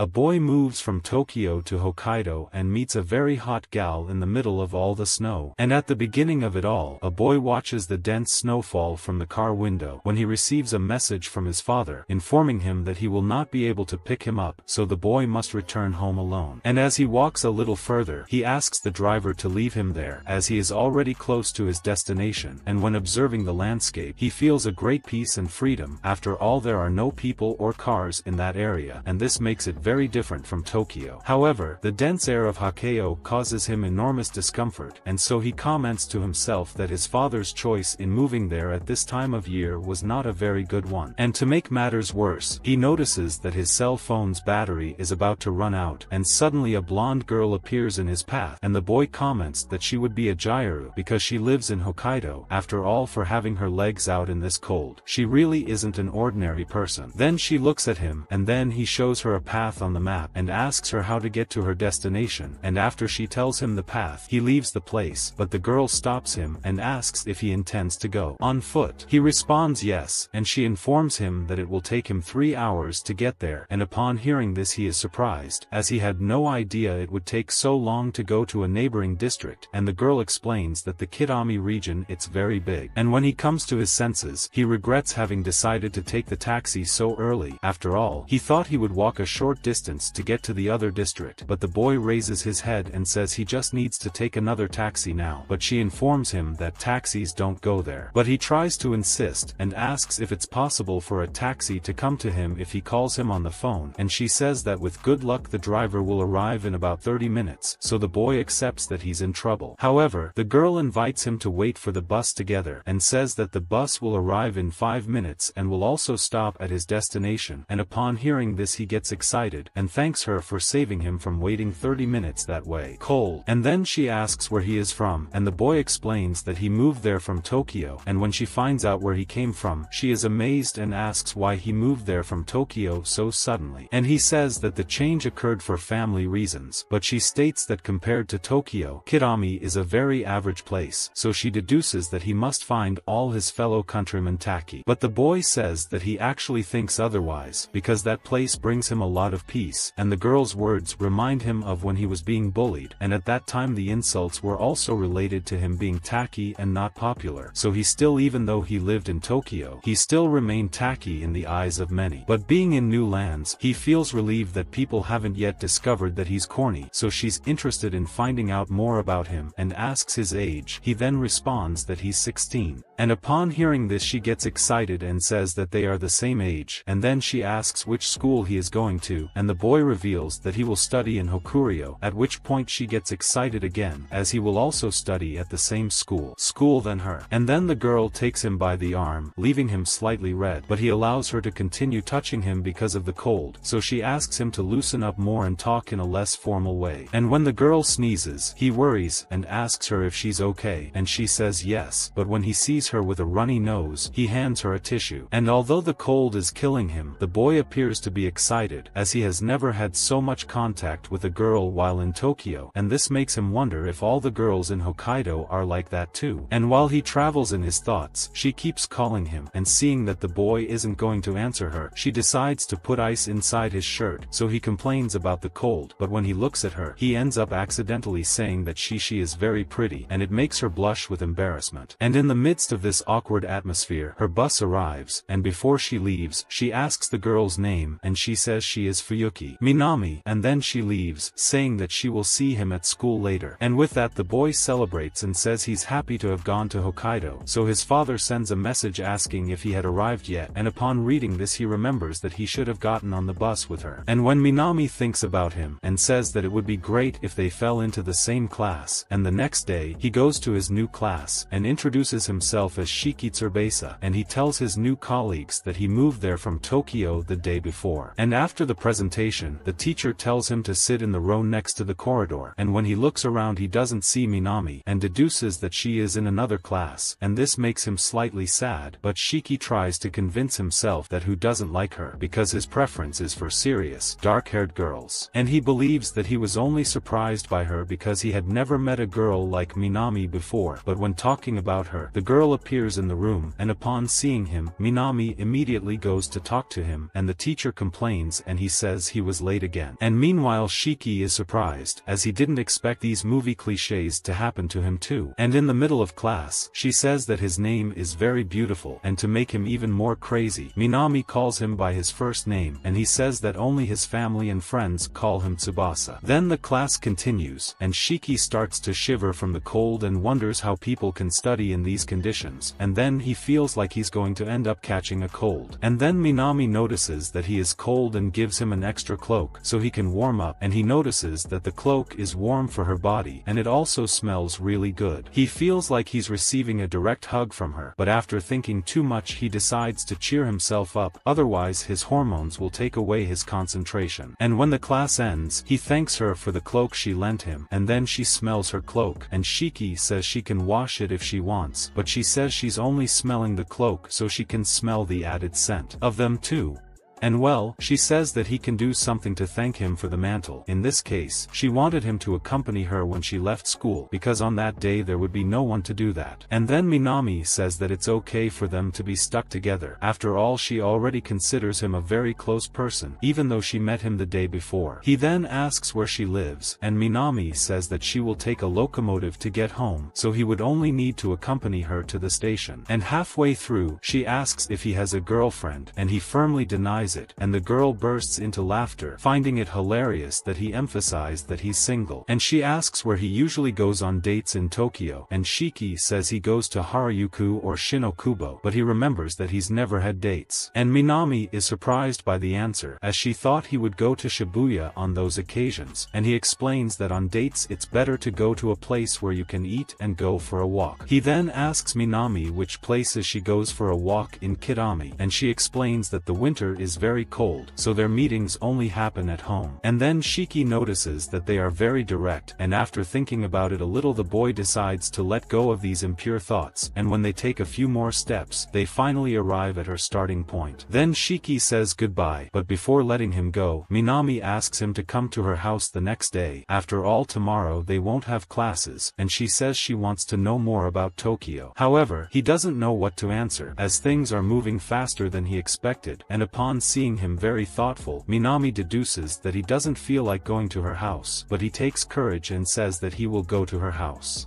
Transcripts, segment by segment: A boy moves from Tokyo to Hokkaido and meets a very hot gal in the middle of all the snow. And at the beginning of it all, a boy watches the dense snowfall from the car window when he receives a message from his father, informing him that he will not be able to pick him up, so the boy must return home alone. And as he walks a little further, he asks the driver to leave him there, as he is already close to his destination, and when observing the landscape, he feels a great peace and freedom. After all, there are no people or cars in that area, and this makes it very different from Tokyo. However, the dense air of Hokkaido causes him enormous discomfort, and so he comments to himself that his father's choice in moving there at this time of year was not a very good one. And to make matters worse, he notices that his cell phone's battery is about to run out, and suddenly a blonde girl appears in his path, and the boy comments that she would be a Jairu because she lives in Hokkaido, after all, for having her legs out in this cold. She really isn't an ordinary person. Then she looks at him, and then he shows her a path on the map and asks her how to get to her destination, and after she tells him the path, he leaves the place, but the girl stops him and asks if he intends to go on foot. He responds yes, and she informs him that it will take him 3 hours to get there, and upon hearing this he is surprised, as he had no idea it would take so long to go to a neighboring district, and the girl explains that the Kitami region, it's very big. And when he comes to his senses, he regrets having decided to take the taxi so early. After all, he thought he would walk a short distance to get to the other district, but the boy raises his head and says he just needs to take another taxi now, but she informs him that taxis don't go there. But he tries to insist, and asks if it's possible for a taxi to come to him if he calls him on the phone, and she says that with good luck the driver will arrive in about 30 minutes, so the boy accepts that he's in trouble. However, the girl invites him to wait for the bus together, and says that the bus will arrive in 5 minutes and will also stop at his destination, and upon hearing this he gets excited, and thanks her for saving him from waiting 30 minutes that way. Cold. And then she asks where he is from, and the boy explains that he moved there from Tokyo, and when she finds out where he came from, she is amazed and asks why he moved there from Tokyo so suddenly. And he says that the change occurred for family reasons, but she states that compared to Tokyo, Kitami is a very average place, so she deduces that he must find all his fellow countrymen tacky. But the boy says that he actually thinks otherwise, because that place brings him a lot of peace, and the girl's words remind him of when he was being bullied, and at that time the insults were also related to him being tacky and not popular, so he still, even though he lived in Tokyo, he still remained tacky in the eyes of many. But being in new lands, he feels relieved that people haven't yet discovered that he's corny, so she's interested in finding out more about him, and asks his age. He then responds that he's 16. And upon hearing this she gets excited and says that they are the same age, and then she asks which school he is going to, and the boy reveals that he will study in Hokuryo, at which point she gets excited again, as he will also study at the same school than her. And then the girl takes him by the arm, leaving him slightly red, but he allows her to continue touching him because of the cold, so she asks him to loosen up more and talk in a less formal way. And when the girl sneezes, he worries, and asks her if she's okay, and she says yes, but when he sees her with a runny nose, he hands her a tissue. And although the cold is killing him, the boy appears to be excited, as he has never had so much contact with a girl while in Tokyo, and this makes him wonder if all the girls in Hokkaido are like that too. And while he travels in his thoughts, she keeps calling him, and seeing that the boy isn't going to answer her, she decides to put ice inside his shirt, so he complains about the cold, but when he looks at her, he ends up accidentally saying that she is very pretty, and it makes her blush with embarrassment. And in the midst of this awkward atmosphere, her bus arrives, and before she leaves, she asks the girl's name, and she says she is Fuyuki Minami, and then she leaves, saying that she will see him at school later. And with that the boy celebrates and says he's happy to have gone to Hokkaido, so his father sends a message asking if he had arrived yet, and upon reading this he remembers that he should have gotten on the bus with her. And when Minami thinks about him, and says that it would be great if they fell into the same class, and the next day, he goes to his new class, and introduces himself as Shiki Tsurubesa, and he tells his new colleagues that he moved there from Tokyo the day before. And after the presentation, the teacher tells him to sit in the row next to the corridor, and when he looks around he doesn't see Minami, and deduces that she is in another class, and this makes him slightly sad, but Shiki tries to convince himself that who doesn't like her, because his preference is for serious, dark-haired girls. And he believes that he was only surprised by her because he had never met a girl like Minami before, but when talking about her, the girl appears in the room, and upon seeing him, Minami immediately goes to talk to him, and the teacher complains and he says says he was late again. And meanwhile Shiki is surprised, as he didn't expect these movie cliches to happen to him too. And in the middle of class, she says that his name is very beautiful, and to make him even more crazy, Minami calls him by his first name, and he says that only his family and friends call him Tsubasa. Then the class continues, and Shiki starts to shiver from the cold and wonders how people can study in these conditions, and then he feels like he's going to end up catching a cold. And then Minami notices that he is cold and gives him an extra cloak so he can warm up, and he notices that the cloak is warm for her body, and it also smells really good. He feels like he's receiving a direct hug from her, but after thinking too much he decides to cheer himself up, otherwise his hormones will take away his concentration. And when the class ends, he thanks her for the cloak she lent him, and then she smells her cloak, and Shiki says she can wash it if she wants, but she says she's only smelling the cloak so she can smell the added scent of them too. And well, she says that he can do something to thank him for the mantle. In this case, she wanted him to accompany her when she left school, because on that day there would be no one to do that. And then Minami says that it's okay for them to be stuck together. After all, she already considers him a very close person, even though she met him the day before. He then asks where she lives, and Minami says that she will take a locomotive to get home, so he would only need to accompany her to the station. And halfway through, she asks if he has a girlfriend, and he firmly denies it, and the girl bursts into laughter, finding it hilarious that he emphasized that he's single. And she asks where he usually goes on dates in Tokyo, and Shiki says he goes to Harajuku or Shinokubo, but he remembers that he's never had dates. And Minami is surprised by the answer, as she thought he would go to Shibuya on those occasions, and he explains that on dates it's better to go to a place where you can eat and go for a walk. He then asks Minami which places she goes for a walk in Kitami, and she explains that the winter is very cold, so their meetings only happen at home. And then Shiki notices that they are very direct, and after thinking about it a little, the boy decides to let go of these impure thoughts, and when they take a few more steps, they finally arrive at her starting point. Then Shiki says goodbye, but before letting him go, Minami asks him to come to her house the next day. After all, tomorrow they won't have classes, and she says she wants to know more about Tokyo. However, he doesn't know what to answer, as things are moving faster than he expected, and upon seeing him very thoughtful, Minami deduces that he doesn't feel like going to her house, but he takes courage and says that he will go to her house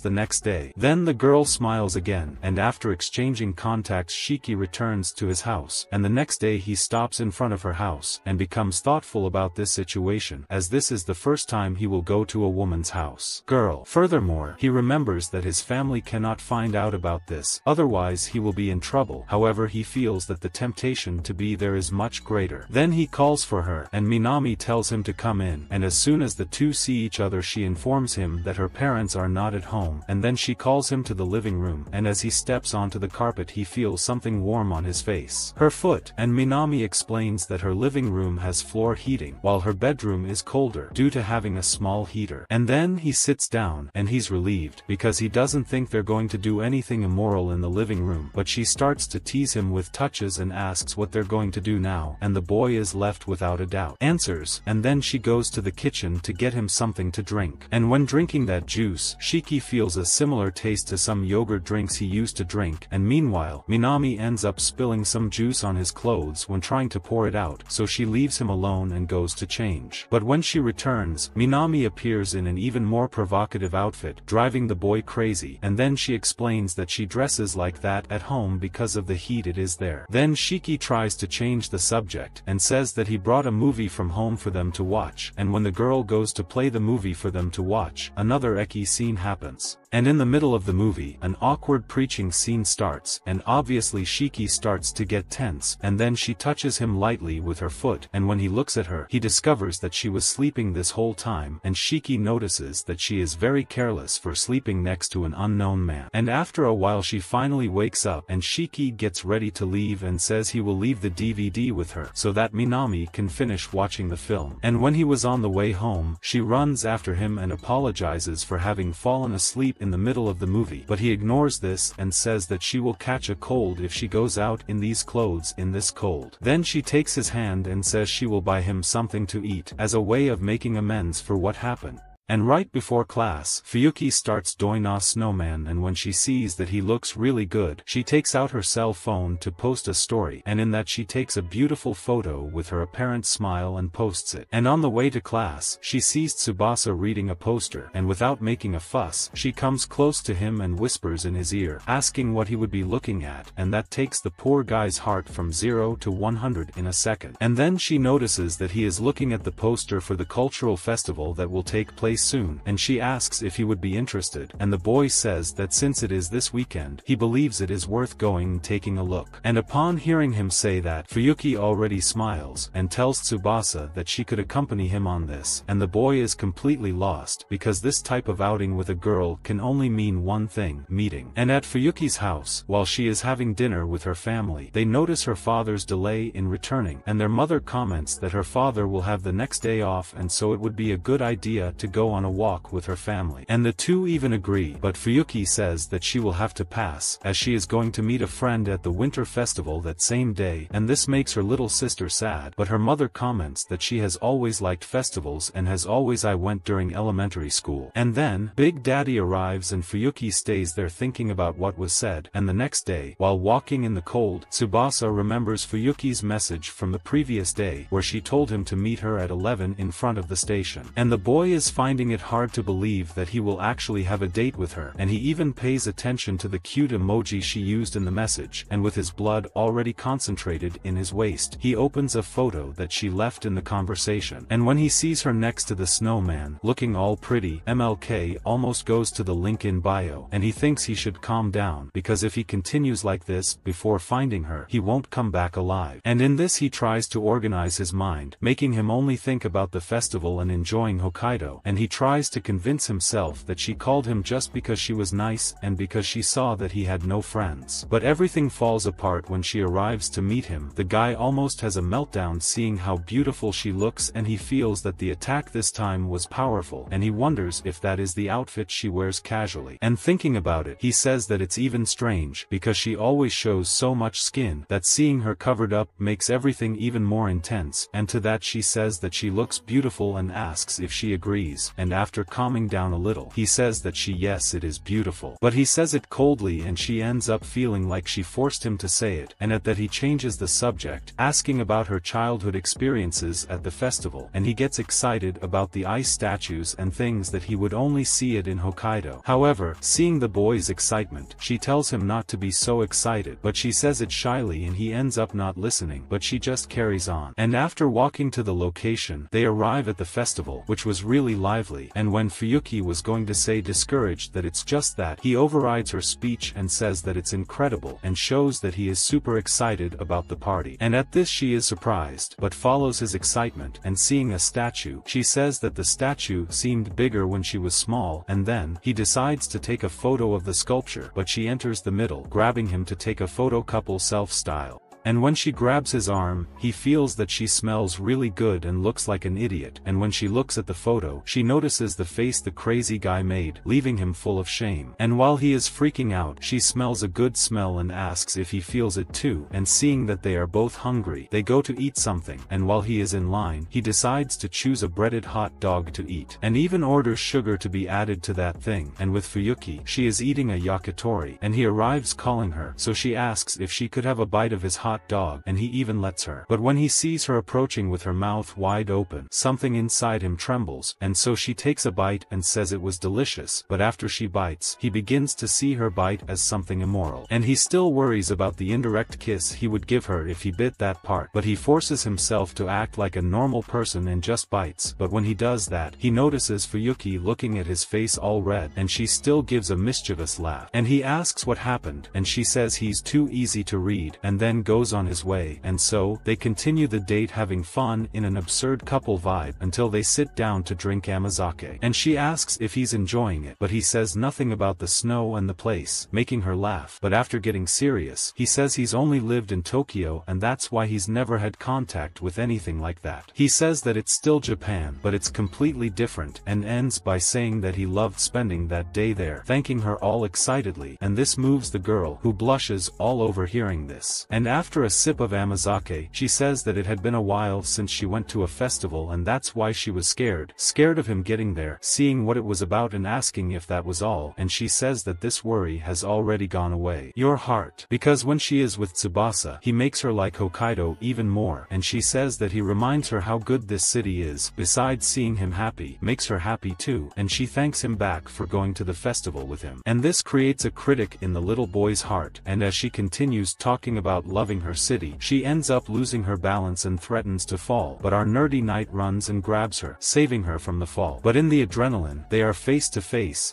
the next day. Then the girl smiles again, and after exchanging contacts, Shiki returns to his house, and the next day he stops in front of her house and becomes thoughtful about this situation, as this is the first time he will go to a woman's house. Furthermore, he remembers that his family cannot find out about this, otherwise he will be in trouble. However, he feels that the temptation to be there is much greater. Then he calls for her, and Minami tells him to come in, and as soon as the two see each other, she informs him that her parents are not at home, and then she calls him to the living room, and as he steps onto the carpet he feels something warm on his face, her foot, and Minami explains that her living room has floor heating, while her bedroom is colder due to having a small heater. And then he sits down, and he's relieved, because he doesn't think they're going to do anything immoral in the living room, but she starts to tease him with touches and asks what they're going to do now, and the boy is left without a doubt answers, and then she goes to the kitchen to get him something to drink. And when drinking that juice, Shiki feels a similar taste to some yogurt drinks he used to drink, and meanwhile, Minami ends up spilling some juice on his clothes when trying to pour it out, so she leaves him alone and goes to change. But when she returns, Minami appears in an even more provocative outfit, driving the boy crazy, and then she explains that she dresses like that at home because of the heat it is there. Then Shiki tries to change the subject, and says that he brought a movie from home for them to watch, and when the girl goes to play the movie for them to watch, another eki scene happens. And in the middle of the movie, an awkward preaching scene starts, and obviously Shiki starts to get tense, and then she touches him lightly with her foot, and when he looks at her, he discovers that she was sleeping this whole time, and Shiki notices that she is very careless for sleeping next to an unknown man. And after a while she finally wakes up, and Shiki gets ready to leave and says he will leave the DVD with her, so that Minami can finish watching the film. And when he was on the way home, she runs after him and apologizes for having fallen asleep in the middle of the movie, but he ignores this and says that she will catch a cold if she goes out in these clothes in this cold. Then she takes his hand and says she will buy him something to eat, as a way of making amends for what happened. And right before class, Fuyuki starts doing a snowman, and when she sees that he looks really good, she takes out her cell phone to post a story, and in that she takes a beautiful photo with her apparent smile and posts it. And on the way to class, she sees Tsubasa reading a poster, and without making a fuss, she comes close to him and whispers in his ear, asking what he would be looking at, and that takes the poor guy's heart from 0 to 100 in a second. And then she notices that he is looking at the poster for the cultural festival that will take place soon, and she asks if he would be interested, and the boy says that since it is this weekend, he believes it is worth going and taking a look. And upon hearing him say that, Fuyuki already smiles, and tells Tsubasa that she could accompany him on this, and the boy is completely lost, because this type of outing with a girl can only mean one thing: meeting. And at Fuyuki's house, while she is having dinner with her family, they notice her father's delay in returning, and their mother comments that her father will have the next day off, and so it would be a good idea to go on a walk with her family. And the two even agree, but Fuyuki says that she will have to pass, as she is going to meet a friend at the winter festival that same day, and this makes her little sister sad, but her mother comments that she has always liked festivals and has always went during elementary school. And then, Big Daddy arrives and Fuyuki stays there thinking about what was said, and the next day, while walking in the cold, Tsubasa remembers Fuyuki's message from the previous day, where she told him to meet her at 11 in front of the station. And the boy is finding it hard to believe that he will actually have a date with her, and he even pays attention to the cute emoji she used in the message, and with his blood already concentrated in his waist, he opens a photo that she left in the conversation. And when he sees her next to the snowman, looking all pretty, MLK almost goes to the link in bio, and he thinks he should calm down, because if he continues like this, before finding her, he won't come back alive. And in this he tries to organize his mind, making him only think about the festival and enjoying Hokkaido, and he tries to convince himself that she called him just because she was nice and because she saw that he had no friends. But everything falls apart when she arrives to meet him. The guy almost has a meltdown seeing how beautiful she looks, and he feels that the attack this time was powerful, and he wonders if that is the outfit she wears casually. And thinking about it, he says that it's even strange, because she always shows so much skin, that seeing her covered up makes everything even more intense, and to that she says that she looks beautiful and asks if she agrees, and after calming down a little, he says that yes, it is beautiful. But he says it coldly, and she ends up feeling like she forced him to say it, and at that he changes the subject, asking about her childhood experiences at the festival, and he gets excited about the ice statues and things that he would only see it in Hokkaido. However, seeing the boy's excitement, she tells him not to be so excited, but she says it shyly and he ends up not listening, but she just carries on. And after walking to the location, they arrive at the festival, which was really lively, and when Fuyuki was going to say discouraged that it's just that, he overrides her speech and says that it's incredible, and shows that he is super excited about the party. And at this she is surprised, but follows his excitement, and seeing a statue, she says that the statue seemed bigger when she was small, and then, he decides to take a photo of the sculpture, but she enters the middle, grabbing him to take a photo couple self-style. And when she grabs his arm, he feels that she smells really good and looks like an idiot, and when she looks at the photo, she notices the face the crazy guy made, leaving him full of shame. And while he is freaking out, she smells a good smell and asks if he feels it too, and seeing that they are both hungry, they go to eat something, and while he is in line, he decides to choose a breaded hot dog to eat, and even orders sugar to be added to that thing. And with Fuyuki, she is eating a yakitori, and he arrives calling her, so she asks if she could have a bite of his hot dog, and he even lets her. But when he sees her approaching with her mouth wide open, something inside him trembles, and so she takes a bite and says it was delicious, but after she bites, he begins to see her bite as something immoral, and he still worries about the indirect kiss he would give her if he bit that part, but he forces himself to act like a normal person and just bites. But when he does that, he notices Fuyuki looking at his face all red, and she still gives a mischievous laugh, and he asks what happened, and she says he's too easy to read, and then goes on his way. And so, they continue the date, having fun in an absurd couple vibe, until they sit down to drink amazake, and she asks if he's enjoying it, but he says nothing about the snow and the place, making her laugh. But after getting serious, he says he's only lived in Tokyo, and that's why he's never had contact with anything like that. He says that it's still Japan, but it's completely different, and ends by saying that he loved spending that day there, thanking her all excitedly, and this moves the girl, who blushes all over hearing this. And after After a sip of amazake, she says that it had been a while since she went to a festival and that's why she was scared, of him getting there, seeing what it was about and asking if that was all, and she says that this worry has already gone away. Your heart. Because when she is with Tsubasa, he makes her like Hokkaido even more, and she says that he reminds her how good this city is, besides seeing him happy, makes her happy too, and she thanks him back for going to the festival with him. And this creates a critic in the little boy's heart, and as she continues talking about loving her city, she ends up losing her balance and threatens to fall, but our nerdy knight runs and grabs her, saving her from the fall. But in the adrenaline, they are face to face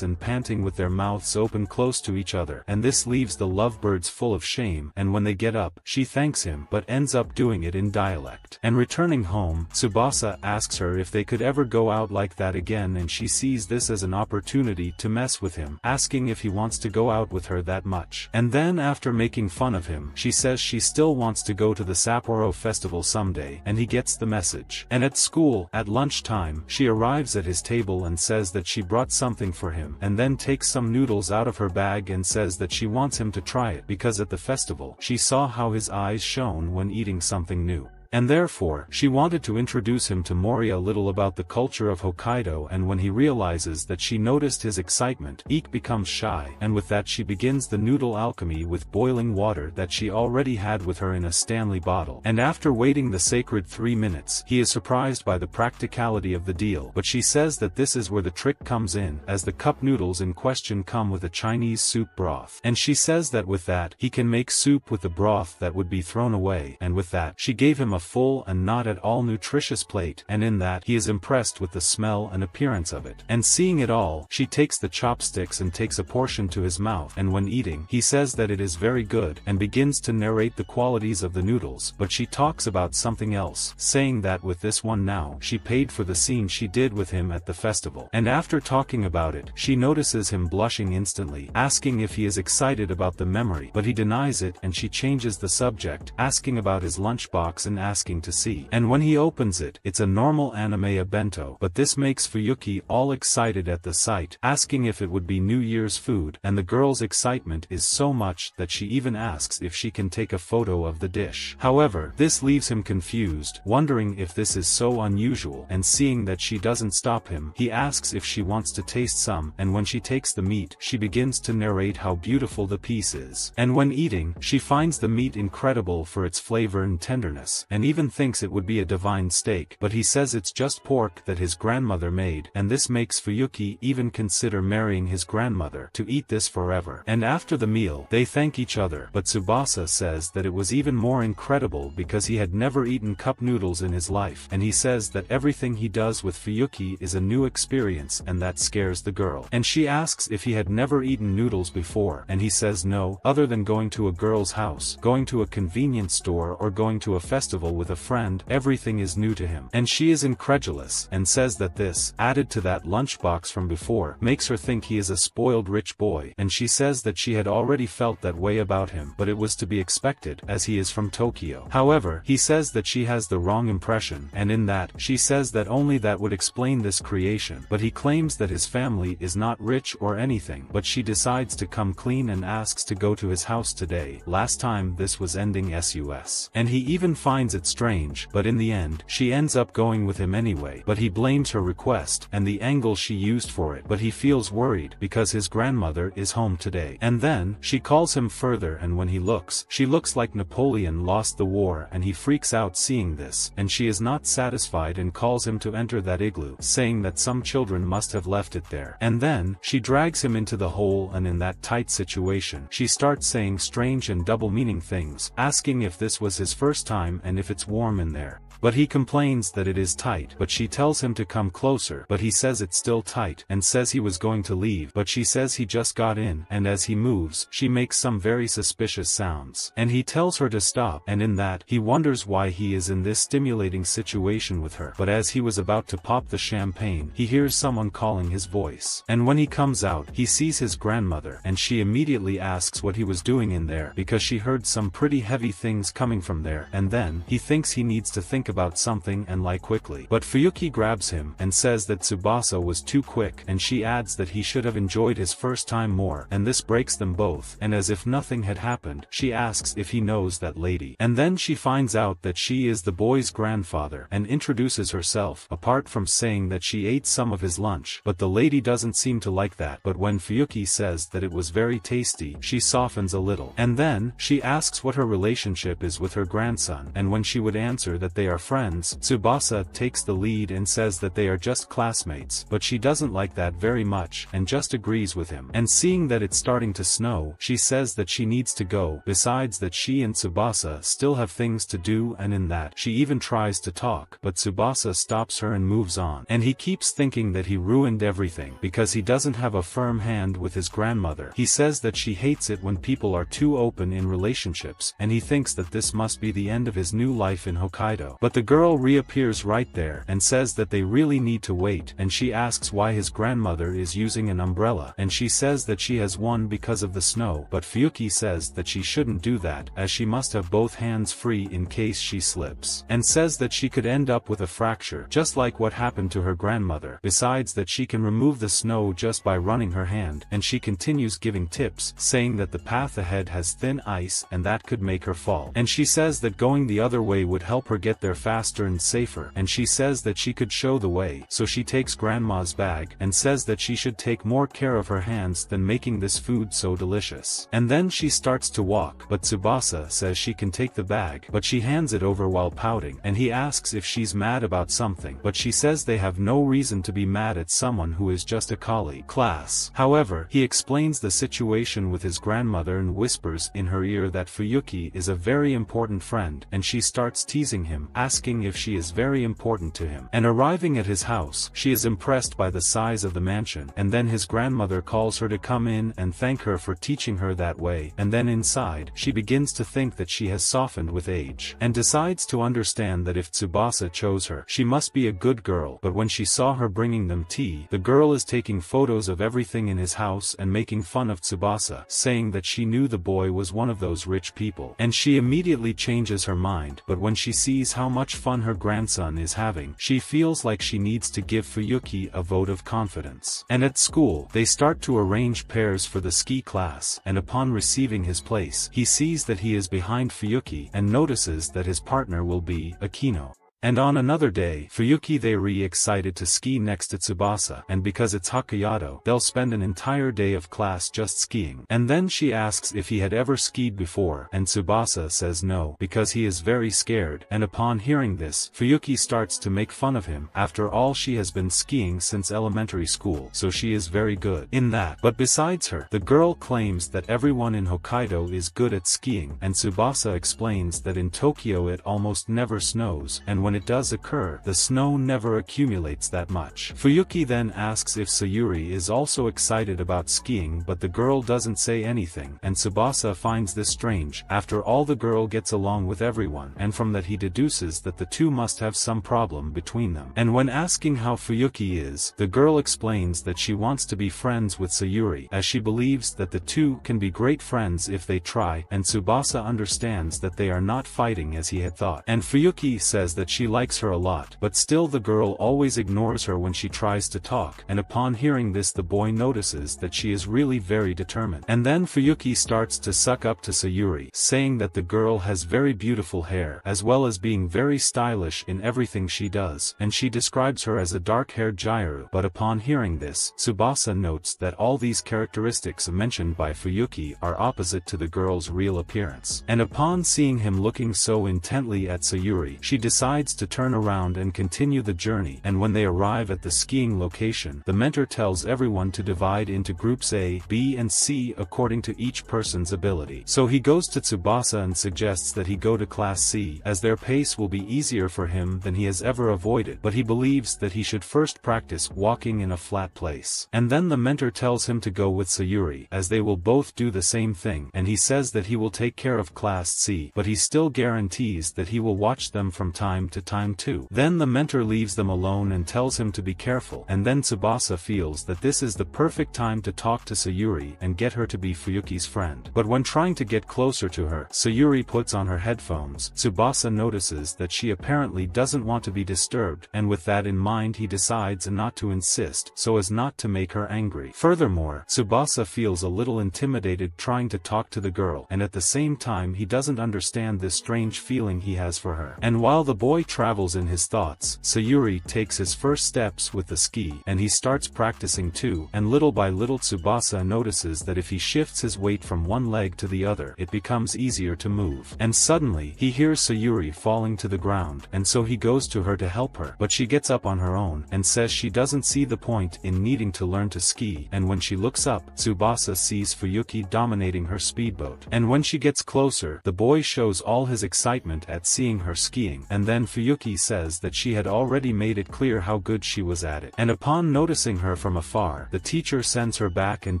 and panting with their mouths open close to each other, and this leaves the lovebirds full of shame, and when they get up, she thanks him, but ends up doing it in dialect. And returning home, Tsubasa asks her if they could ever go out like that again, and she sees this as an opportunity to mess with him, asking if he wants to go out with her that much. And then after making fun of him, she says she still wants to go to the Sapporo festival someday, and he gets the message. And at school, at lunchtime, she arrives at his table and says that she brought something for him, and then takes some noodles out of her bag and says that she wants him to try it because at the festival, she saw how his eyes shone when eating something new. And therefore, she wanted to introduce him to Mori a little about the culture of Hokkaido, and when he realizes that she noticed his excitement, Eek becomes shy, and with that she begins the noodle alchemy with boiling water that she already had with her in a Stanley bottle. And after waiting the sacred 3 minutes, he is surprised by the practicality of the deal, but she says that this is where the trick comes in, as the cup noodles in question come with a Chinese soup broth. And she says that with that, he can make soup with the broth that would be thrown away, and with that, she gave him a full and not at all nutritious plate, and in that, he is impressed with the smell and appearance of it. And seeing it all, she takes the chopsticks and takes a portion to his mouth, and when eating, he says that it is very good, and begins to narrate the qualities of the noodles, but she talks about something else, saying that with this one now, she paid for the scene she did with him at the festival. And after talking about it, she notices him blushing instantly, asking if he is excited about the memory, but he denies it, and she changes the subject, asking about his lunchbox and asking to see. And when he opens it, it's a normal anime bento, but this makes Fuyuki all excited at the sight, asking if it would be New Year's food, and the girl's excitement is so much that she even asks if she can take a photo of the dish. However, this leaves him confused, wondering if this is so unusual, and seeing that she doesn't stop him, he asks if she wants to taste some, and when she takes the meat, she begins to narrate how beautiful the piece is. And when eating, she finds the meat incredible for its flavor and tenderness, and even thinks it would be a divine steak, but he says it's just pork that his grandmother made, and this makes Fuyuki even consider marrying his grandmother to eat this forever. And after the meal, they thank each other, but Tsubasa says that it was even more incredible because he had never eaten cup noodles in his life, and he says that everything he does with Fuyuki is a new experience, and that scares the girl. And she asks if he had never eaten noodles before, and he says no, other than going to a girl's house, going to a convenience store, or going to a festival with a friend, everything is new to him. And she is incredulous, and says that this, added to that lunchbox from before, makes her think he is a spoiled rich boy, and she says that she had already felt that way about him, but it was to be expected, as he is from Tokyo. However, he says that she has the wrong impression, and in that, she says that only that would explain this creation, but he claims that his family is not rich or anything, but she decides to come clean and asks to go to his house today. Last time this was ending sus. And he even finds it's strange, but in the end, she ends up going with him anyway, but he blames her request, and the angle she used for it, but he feels worried, because his grandmother is home today. And then, she calls him further, and when he looks, she looks like Napoleon lost the war, and he freaks out seeing this, and she is not satisfied and calls him to enter that igloo, saying that some children must have left it there. And then, she drags him into the hole, and in that tight situation, she starts saying strange and double-meaning things, asking if this was his first time and if it's warm in there. But he complains that it is tight, but she tells him to come closer, but he says it's still tight, and says he was going to leave, but she says he just got in, and as he moves, she makes some very suspicious sounds. And he tells her to stop, and in that, he wonders why he is in this stimulating situation with her, but as he was about to pop the champagne, he hears someone calling his voice. And when he comes out, he sees his grandmother, and she immediately asks what he was doing in there, because she heard some pretty heavy things coming from there, and then, he thinks he needs to think think about something and lie quickly. But Fuyuki grabs him and says that Tsubasa was too quick, and she adds that he should have enjoyed his first time more, and this breaks them both, and as if nothing had happened, she asks if he knows that lady. And then she finds out that she is the boy's grandfather, and introduces herself, apart from saying that she ate some of his lunch, but the lady doesn't seem to like that. But when Fuyuki says that it was very tasty, she softens a little. And then, she asks what her relationship is with her grandson, and when she would answer that they are friends, Tsubasa takes the lead and says that they are just classmates, but she doesn't like that very much, and just agrees with him. And seeing that it's starting to snow, she says that she needs to go, besides that she and Tsubasa still have things to do, and in that, she even tries to talk, but Tsubasa stops her and moves on. And he keeps thinking that he ruined everything, because he doesn't have a firm hand with his grandmother. He says that she hates it when people are too open in relationships, and he thinks that this must be the end of his new life in Hokkaido. But the girl reappears right there, and says that they really need to wait, and she asks why his grandmother is using an umbrella, and she says that she has one because of the snow, but Fuyuki says that she shouldn't do that, as she must have both hands free in case she slips, and says that she could end up with a fracture, just like what happened to her grandmother, besides that she can remove the snow just by running her hand, and she continues giving tips, saying that the path ahead has thin ice, and that could make her fall. And she says that going the other way would help her get there faster and safer, and she says that she could show the way, so she takes grandma's bag, and says that she should take more care of her hands than making this food so delicious. And then she starts to walk, but Tsubasa says she can take the bag, but she hands it over while pouting, and he asks if she's mad about something, but she says they have no reason to be mad at someone who is just a colleague. Class. However, he explains the situation with his grandmother and whispers in her ear that Fuyuki is a very important friend, and she starts teasing him, asking if she is very important to him. And arriving at his house, she is impressed by the size of the mansion, and then his grandmother calls her to come in and thank her for teaching her that way, and then inside, she begins to think that she has softened with age, and decides to understand that if Tsubasa chose her, she must be a good girl. But when she saw her bringing them tea, the girl is taking photos of everything in his house and making fun of Tsubasa, saying that she knew the boy was one of those rich people, and she immediately changes her mind. But when she sees how much fun her grandson is having, she feels like she needs to give Fuyuki a vote of confidence. And at school, they start to arrange pairs for the ski class, and upon receiving his place, he sees that he is behind Fuyuki and notices that his partner will be Akino. And on another day, Fuyuki they re-excited to ski next to Tsubasa, and because it's Hokkaido, they'll spend an entire day of class just skiing. And then she asks if he had ever skied before, and Tsubasa says no, because he is very scared, and upon hearing this, Fuyuki starts to make fun of him. After all, she has been skiing since elementary school, so she is very good in that. But besides her, the girl claims that everyone in Hokkaido is good at skiing, and Tsubasa explains that in Tokyo it almost never snows, and when it does occur, the snow never accumulates that much. Fuyuki then asks if Sayuri is also excited about skiing, but the girl doesn't say anything, and Tsubasa finds this strange. After all, the girl gets along with everyone, and from that he deduces that the two must have some problem between them. And when asking how Fuyuki is, the girl explains that she wants to be friends with Sayuri, as she believes that the two can be great friends if they try, and Tsubasa understands that they are not fighting as he had thought. And Fuyuki says that she likes her a lot, but still the girl always ignores her when she tries to talk, and upon hearing this, the boy notices that she is really very determined. And then Fuyuki starts to suck up to Sayuri, saying that the girl has very beautiful hair, as well as being very stylish in everything she does, and she describes her as a dark-haired Jairu. But upon hearing this, Tsubasa notes that all these characteristics mentioned by Fuyuki are opposite to the girl's real appearance. And upon seeing him looking so intently at Sayuri, she decides to turn around and continue the journey. And when they arrive at the skiing location, the mentor tells everyone to divide into groups A, B and C according to each person's ability. So he goes to Tsubasa and suggests that he go to class C, as their pace will be easier for him than he has ever avoided, but he believes that he should first practice walking in a flat place. And then the mentor tells him to go with Sayuri, as they will both do the same thing, and he says that he will take care of class C, but he still guarantees that he will watch them from time to to time too. Then the mentor leaves them alone and tells him to be careful, and then Tsubasa feels that this is the perfect time to talk to Sayuri and get her to be Fuyuki's friend. But when trying to get closer to her, Sayuri puts on her headphones. Tsubasa notices that she apparently doesn't want to be disturbed, and with that in mind he decides not to insist so as not to make her angry. Furthermore, Tsubasa feels a little intimidated trying to talk to the girl, and at the same time he doesn't understand this strange feeling he has for her. And while the boy travels in his thoughts, Sayuri takes his first steps with the ski, and he starts practicing too, and little by little Tsubasa notices that if he shifts his weight from one leg to the other, it becomes easier to move. And suddenly, he hears Sayuri falling to the ground, and so he goes to her to help her, but she gets up on her own, and says she doesn't see the point in needing to learn to ski, and when she looks up, Tsubasa sees Fuyuki dominating her speedboat. And when she gets closer, the boy shows all his excitement at seeing her skiing, and then Fuyuki says that she had already made it clear how good she was at it. And upon noticing her from afar, the teacher sends her back and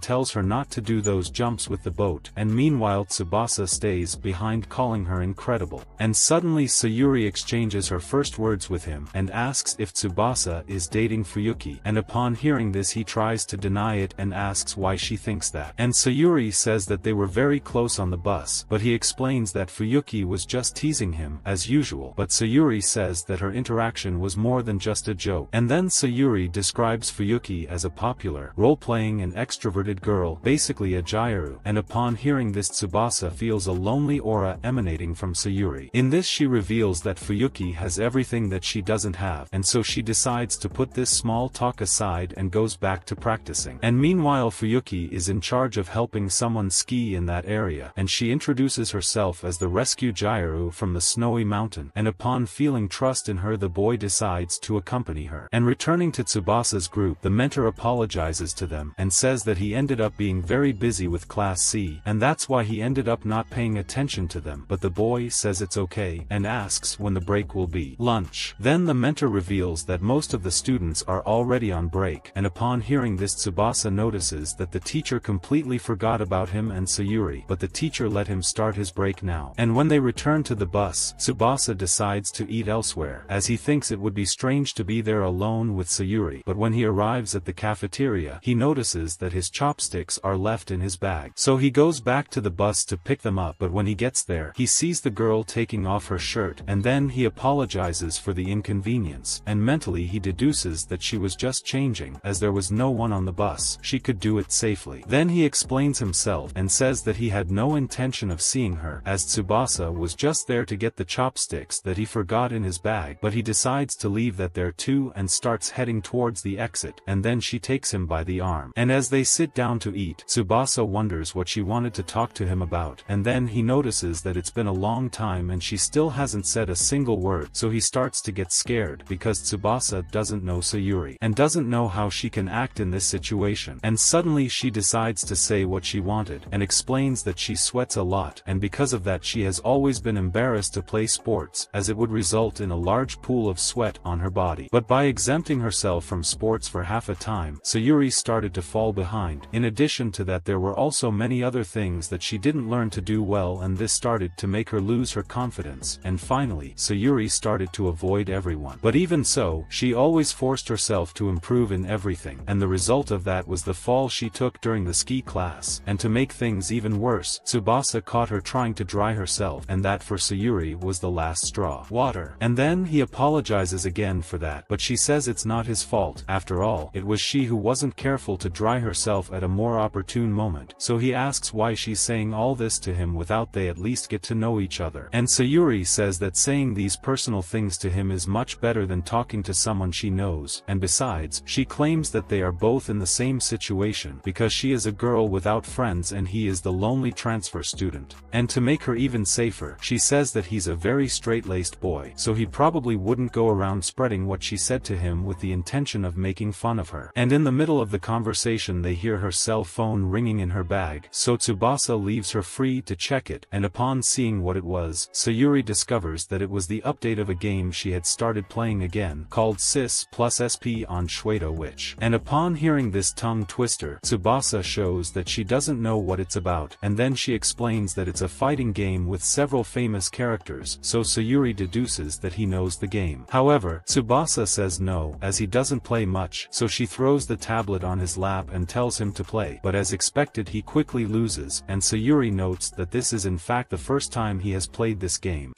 tells her not to do those jumps with the boat, and meanwhile Tsubasa stays behind calling her incredible. And suddenly Sayuri exchanges her first words with him, and asks if Tsubasa is dating Fuyuki, and upon hearing this he tries to deny it and asks why she thinks that. And Sayuri says that they were very close on the bus, but he explains that Fuyuki was just teasing him, as usual, but Sayuri says that her interaction was more than just a joke. And then Sayuri describes Fuyuki as a popular, role-playing and extroverted girl, basically a Jairu, and upon hearing this Tsubasa feels a lonely aura emanating from Sayuri. In this she reveals that Fuyuki has everything that she doesn't have, and so she decides to put this small talk aside and goes back to practicing. And meanwhile Fuyuki is in charge of helping someone ski in that area, and she introduces herself as the rescue Jairu from the snowy mountain, and upon feeling trust in her the boy decides to accompany her. And returning to Tsubasa's group, the mentor apologizes to them, and says that he ended up being very busy with Class C, and that's why he ended up not paying attention to them, but the boy says it's okay, and asks when the break will be. Lunch. Then the mentor reveals that most of the students are already on break, and upon hearing this Tsubasa notices that the teacher completely forgot about him and Sayuri, but the teacher let him start his break now. And when they return to the bus, Tsubasa decides to eat elsewhere, as he thinks it would be strange to be there alone with Sayuri, but when he arrives at the cafeteria, he notices that his chopsticks are left in his bag. So he goes back to the bus to pick them up, but when he gets there, he sees the girl taking off her shirt, and then he apologizes for the inconvenience, and mentally he deduces that she was just changing, as there was no one on the bus, she could do it safely. Then he explains himself, and says that he had no intention of seeing her, as Tsubasa was just there to get the chopsticks that he forgot in his bag, but he decides to leave that there too and starts heading towards the exit, and then she takes him by the arm. And as they sit down to eat, Tsubasa wonders what she wanted to talk to him about, and then he notices that it's been a long time and she still hasn't said a single word, so he starts to get scared because Tsubasa doesn't know Sayuri, and doesn't know how she can act in this situation. And suddenly she decides to say what she wanted, and explains that she sweats a lot, and because of that she has always been embarrassed to play sports, as it would result in a large pool of sweat on her body. But by exempting herself from sports for half a time, Sayuri started to fall behind. In addition to that there were also many other things that she didn't learn to do well, and this started to make her lose her confidence, and finally, Sayuri started to avoid everyone. But even so, she always forced herself to improve in everything, and the result of that was the fall she took during the ski class. And to make things even worse, Tsubasa caught her trying to dry herself, and that for Sayuri was the last straw. Water. And then he apologizes again for that, but she says it's not his fault, after all, it was she who wasn't careful to dry herself at a more opportune moment, so he asks why she's saying all this to him without they at least get to know each other. And Sayuri says that saying these personal things to him is much better than talking to someone she knows, and besides, she claims that they are both in the same situation because she is a girl without friends and he is the lonely transfer student. And to make her even safer, she says that he's a very straight-laced boy, so he probably wouldn't go around spreading what she said to him with the intention of making fun of her. And in the middle of the conversation they hear her cell phone ringing in her bag, so Tsubasa leaves her free to check it, and upon seeing what it was, Sayuri discovers that it was the update of a game she had started playing again, called Sis+SP on Shuedo Witch. And upon hearing this tongue twister, Tsubasa shows that she doesn't know what it's about, and then she explains that it's a fighting game with several famous characters, so Sayuri deduces senses that he knows the game. However, Tsubasa says no, as he doesn't play much, so she throws the tablet on his lap and tells him to play, but as expected he quickly loses, and Sayuri notes that this is in fact the first time he has played this game.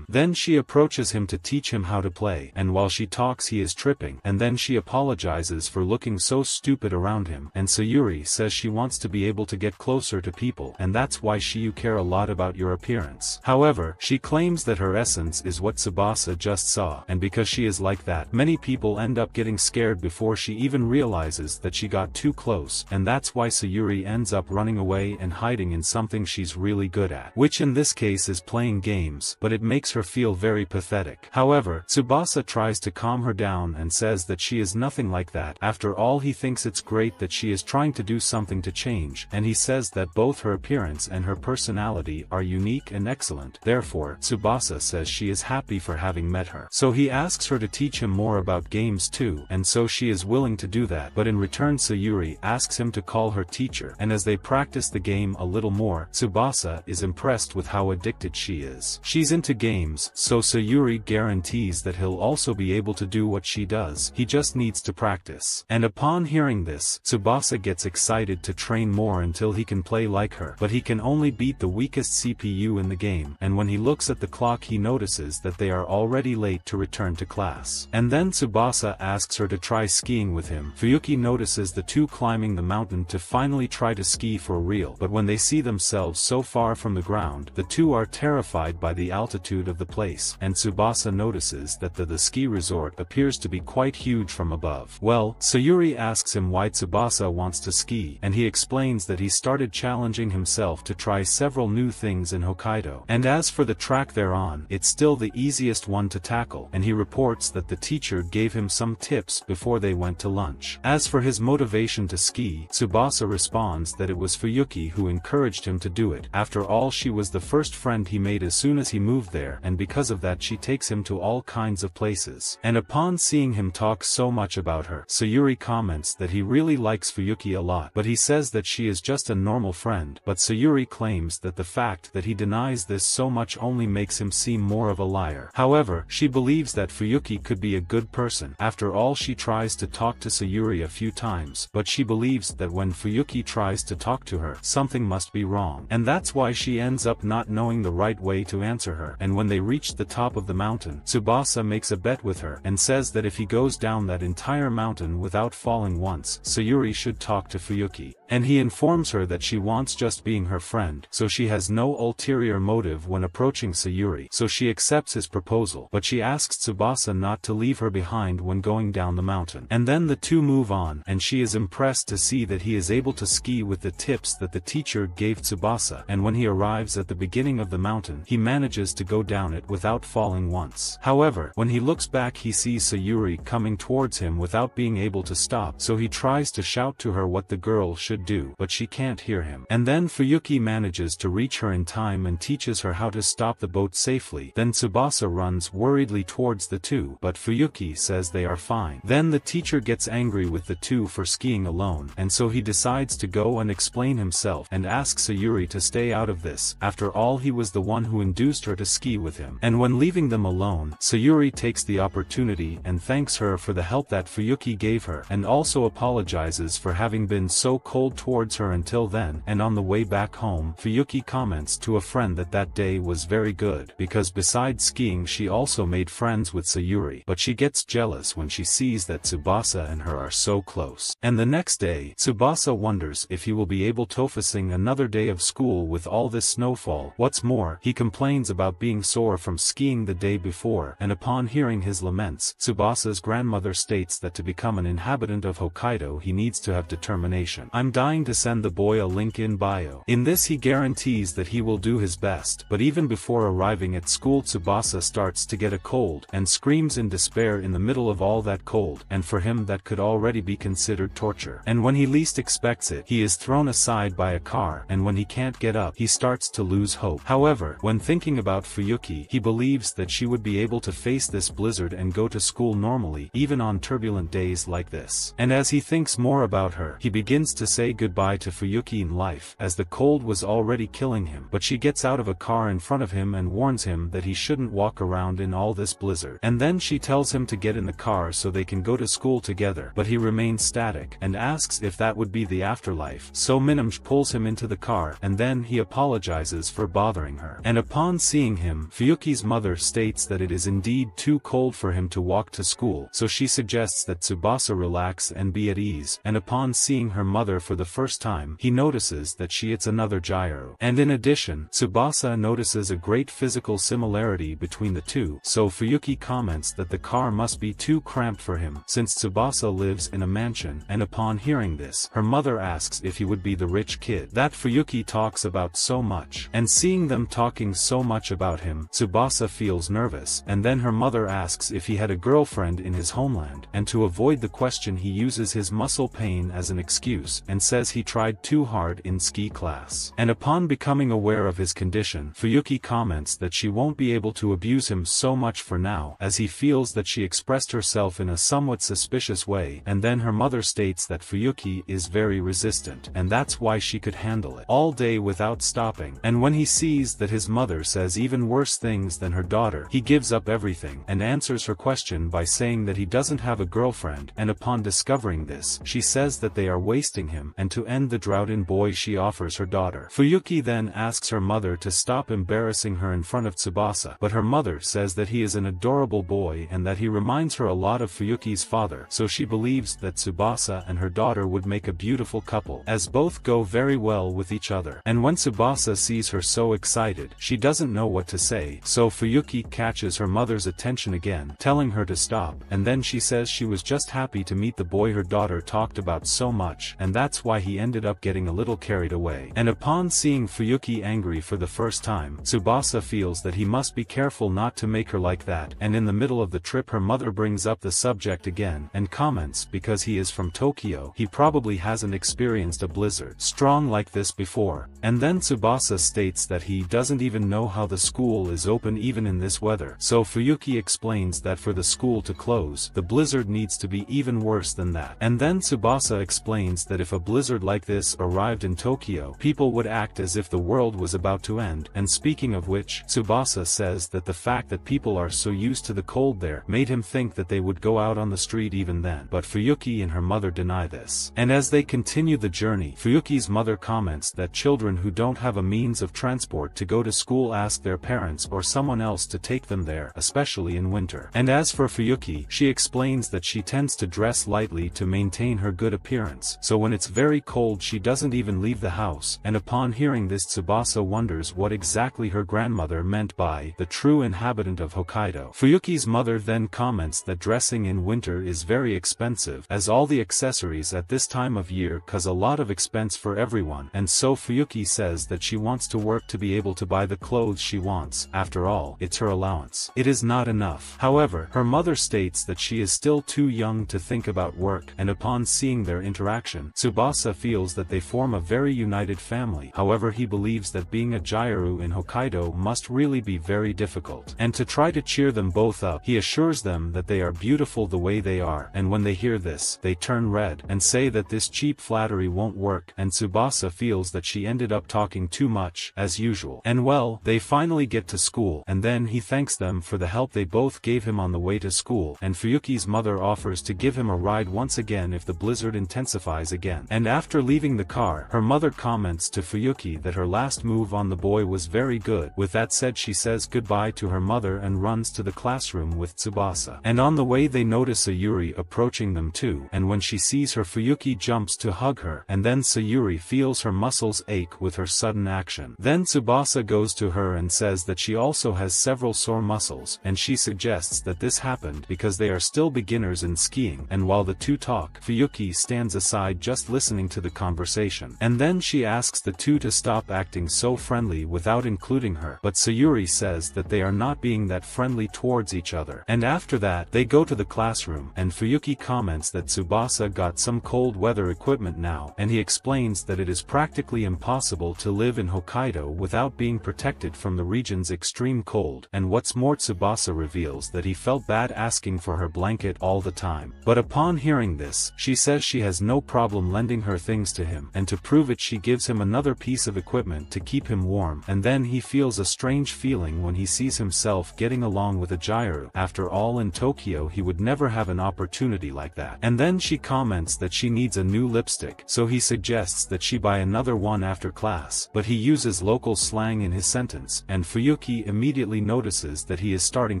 Then she approaches him to teach him how to play, and while she talks he is tripping, and then she apologizes for looking so stupid around him, and Sayuri says she wants to be able to get closer to people, and that's why you care a lot about your appearance. However, she claims that her essence is what Tsubasa just saw, and because she is like that, many people end up getting scared before she even realizes that she got too close, and that's why Sayuri ends up running away and hiding in something she's really good at, which in this case is playing games, but it makes her feel very pathetic. However, Tsubasa tries to calm her down and says that she is nothing like that. After all, he thinks it's great that she is trying to do something to change, and he says that both her appearance and her personality are unique and excellent. Therefore, Tsubasa says she is happy for having met her. So he asks her to teach him more about games too, and so she is willing to do that, but in return Sayuri asks him to call her teacher, and as they practice the game a little more, Tsubasa is impressed with how addicted she is. She's into games, so Sayuri guarantees that he'll also be able to do what she does, he just needs to practice. And upon hearing this, Tsubasa gets excited to train more until he can play like her, but he can only beat the weakest CPU in the game, and when he looks at the clock he notices that they are already late to return to class. And then Tsubasa asks her to try skiing with him. Fuyuki notices the two climbing the mountain to finally try to ski for real, but when they see themselves so far from the ground, the two are terrified by the altitude of the place, and Tsubasa notices that the ski resort appears to be quite huge from above. Well, Sayuri asks him why Tsubasa wants to ski, and he explains that he started challenging himself to try several new things in Hokkaido, and as for the track they're on, it's still the easiest one to tackle, and he reports that the teacher gave him some tips before they went to lunch. As for his motivation to ski, Tsubasa responds that it was Fuyuki who encouraged him to do it. After all, she was the first friend he made as soon as he moved there, and because of that she takes him to all kinds of places. And upon seeing him talk so much about her, Sayuri comments that he really likes Fuyuki a lot, but he says that she is just a normal friend, but Sayuri claims that the fact that he denies this so much only makes him seem more of a liar. However, she believes that Fuyuki could be a good person. After all, she tries to talk to Sayuri a few times, but she believes that when Fuyuki tries to talk to her, something must be wrong, and that's why she ends up not knowing the right way to answer her. And when they reach the top of the mountain, Tsubasa makes a bet with her and says that if he goes down that entire mountain without falling once, Sayuri should talk to Fuyuki. And he informs her that she wants just being her friend, so she has no ulterior motive when approaching Sayuri, so she accepts his proposal, but she asks Tsubasa not to leave her behind when going down the mountain. And then the two move on, and she is impressed to see that he is able to ski with the tips that the teacher gave Tsubasa, and when he arrives at the beginning of the mountain, he manages to go down it without falling once. However, when he looks back he sees Sayuri coming towards him without being able to stop, so he tries to shout to her what the girl should do, but she can't hear him. And then Fuyuki manages to reach her in time and teaches her how to stop the boat safely. Then Tsubasa runs worriedly towards the two, but Fuyuki says they are fine. Then the teacher gets angry with the two for skiing alone, and so he decides to go and explain himself and asks Sayuri to stay out of this. After all, he was the one who induced her to ski with him. And when leaving them alone, Sayuri takes the opportunity and thanks her for the help that Fuyuki gave her, and also apologizes for having been so cold towards her until then. And on the way back home, Fuyuki comments to a friend that that day was very good, because besides skiing she also made friends with Sayuri, but she gets jealous when she sees that Tsubasa and her are so close. And the next day, Tsubasa wonders if he will be able to facing another day of school with all this snowfall. What's more, he complains about being sore from skiing the day before, and upon hearing his laments, Tsubasa's grandmother states that to become an inhabitant of Hokkaido he needs to have determination. I'm dying to send the boy a link in bio. In this he guarantees that he will do his best, but even before arriving at school Tsubasa starts to get a cold, and screams in despair in the middle of all that cold, and for him that could already be considered torture. And when he least expects it, he is thrown aside by a car, and when he can't get up, he starts to lose hope. However, when thinking about Fuyuki, he believes that she would be able to face this blizzard and go to school normally, even on turbulent days like this. And as he thinks more about her, he begins to say goodbye to Fuyuki in life, as the cold was already killing him, but she gets out of a car in front of him and warns him that he shouldn't walk walk around in all this blizzard. And then she tells him to get in the car so they can go to school together, but he remains static and asks if that would be the afterlife. So Minami pulls him into the car, and then he apologizes for bothering her. And upon seeing him, Fuyuki's mother states that it is indeed too cold for him to walk to school, so she suggests that Tsubasa relax and be at ease, and upon seeing her mother for the first time, he notices that she is another Jiro. And in addition, Tsubasa notices a great physical similarity between the two, so Fuyuki comments that the car must be too cramped for him, since Tsubasa lives in a mansion, and upon hearing this, her mother asks if he would be the rich kid that Fuyuki talks about so much. And seeing them talking so much about him, Tsubasa feels nervous, and then her mother asks if he had a girlfriend in his homeland, and to avoid the question he uses his muscle pain as an excuse, and says he tried too hard in ski class. And upon becoming aware of his condition, Fuyuki comments that she won't be able to abuse him so much for now, as he feels that she expressed herself in a somewhat suspicious way, and then her mother states that Fuyuki is very resistant, and that's why she could handle it all day without stopping. And when he sees that his mother says even worse things than her daughter, he gives up everything, and answers her question by saying that he doesn't have a girlfriend, and upon discovering this, she says that they are wasting him, and to end the drought in boy she offers her daughter. Fuyuki then asks her mother to stop embarrassing her in front of Tsubasa, but her mother says that he is an adorable boy and that he reminds her a lot of Fuyuki's father, so she believes that Tsubasa and her daughter would make a beautiful couple, as both go very well with each other. And when Tsubasa sees her so excited, she doesn't know what to say, so Fuyuki catches her mother's attention again, telling her to stop, and then she says she was just happy to meet the boy her daughter talked about so much, and that's why he ended up getting a little carried away. And upon seeing Fuyuki angry for the first time, Tsubasa feels that he must be careful not to make her like that, and in the middle of the trip her mother brings up the subject again, and comments because he is from Tokyo, he probably hasn't experienced a blizzard strong like this before. And then Tsubasa states that he doesn't even know how the school is open even in this weather, so Fuyuki explains that for the school to close, the blizzard needs to be even worse than that. And then Tsubasa explains that if a blizzard like this arrived in Tokyo, people would act as if the world was about to end, and speaking of which, Tsubasa says that the fact that people are so used to the cold there made him think that they would go out on the street even then, but Fuyuki and her mother deny this. And as they continue the journey, Fuyuki's mother comments that children who don't have a means of transport to go to school ask their parents or someone else to take them there, especially in winter. And as for Fuyuki, she explains that she tends to dress lightly to maintain her good appearance, so when it's very cold she doesn't even leave the house, and upon hearing this Tsubasa wonders what exactly her grandmother meant by the true inhabitant of Hokkaido. Fuyuki's mother then comments that dressing in winter is very expensive, as all the accessories at this time of year cause a lot of expense for everyone, and so Fuyuki says that she wants to work to be able to buy the clothes she wants, after all, it's her allowance. It is not enough. However, her mother states that she is still too young to think about work, and upon seeing their interaction, Tsubasa feels that they form a very united family. However, he believes that being a Jiro in Hokkaido must really be very difficult, and to try to cheer them both up, he assures them that they are beautiful the way they are, and when they hear this, they turn red, and say that this cheap flattery won't work, and Tsubasa feels that she ended up talking too much, as usual. And well, they finally get to school, and then he thanks them for the help they both gave him on the way to school, and Fuyuki's mother offers to give him a ride once again if the blizzard intensifies again. And after leaving the car, her mother comments to Fuyuki that her last move on the boy was very good. With that said, she says goodbye to her mother and runs to the classroom with Tsubasa. And on the way they notice Sayuri approaching them too, and when she sees her, Fuyuki jumps to hug her, and then Sayuri feels her muscles ache with her sudden action. Then Tsubasa goes to her and says that she also has several sore muscles, and she suggests that this happened because they are still beginners in skiing, and while the two talk, Fuyuki stands aside just listening to the conversation. And then she asks the two to stop acting so friendly without including her, but Sayuri says that they are not being that friendly towards each other. And after that, they go to the classroom, and Fuyuki comments that Tsubasa got some cold weather equipment now, and he explains that it is practically impossible to live in Hokkaido without being protected from the region's extreme cold, and what's more, Tsubasa reveals that he felt bad asking for her blanket all the time. But upon hearing this, she says she has no problem lending her things to him, and to prove it she gives him another piece of equipment to keep him warm, and then he feels a strange feeling when he sees him himself getting along with a Ajiro. After all, in Tokyo he would never have an opportunity like that. And then she comments that she needs a new lipstick, so he suggests that she buy another one after class, but he uses local slang in his sentence, and Fuyuki immediately notices that he is starting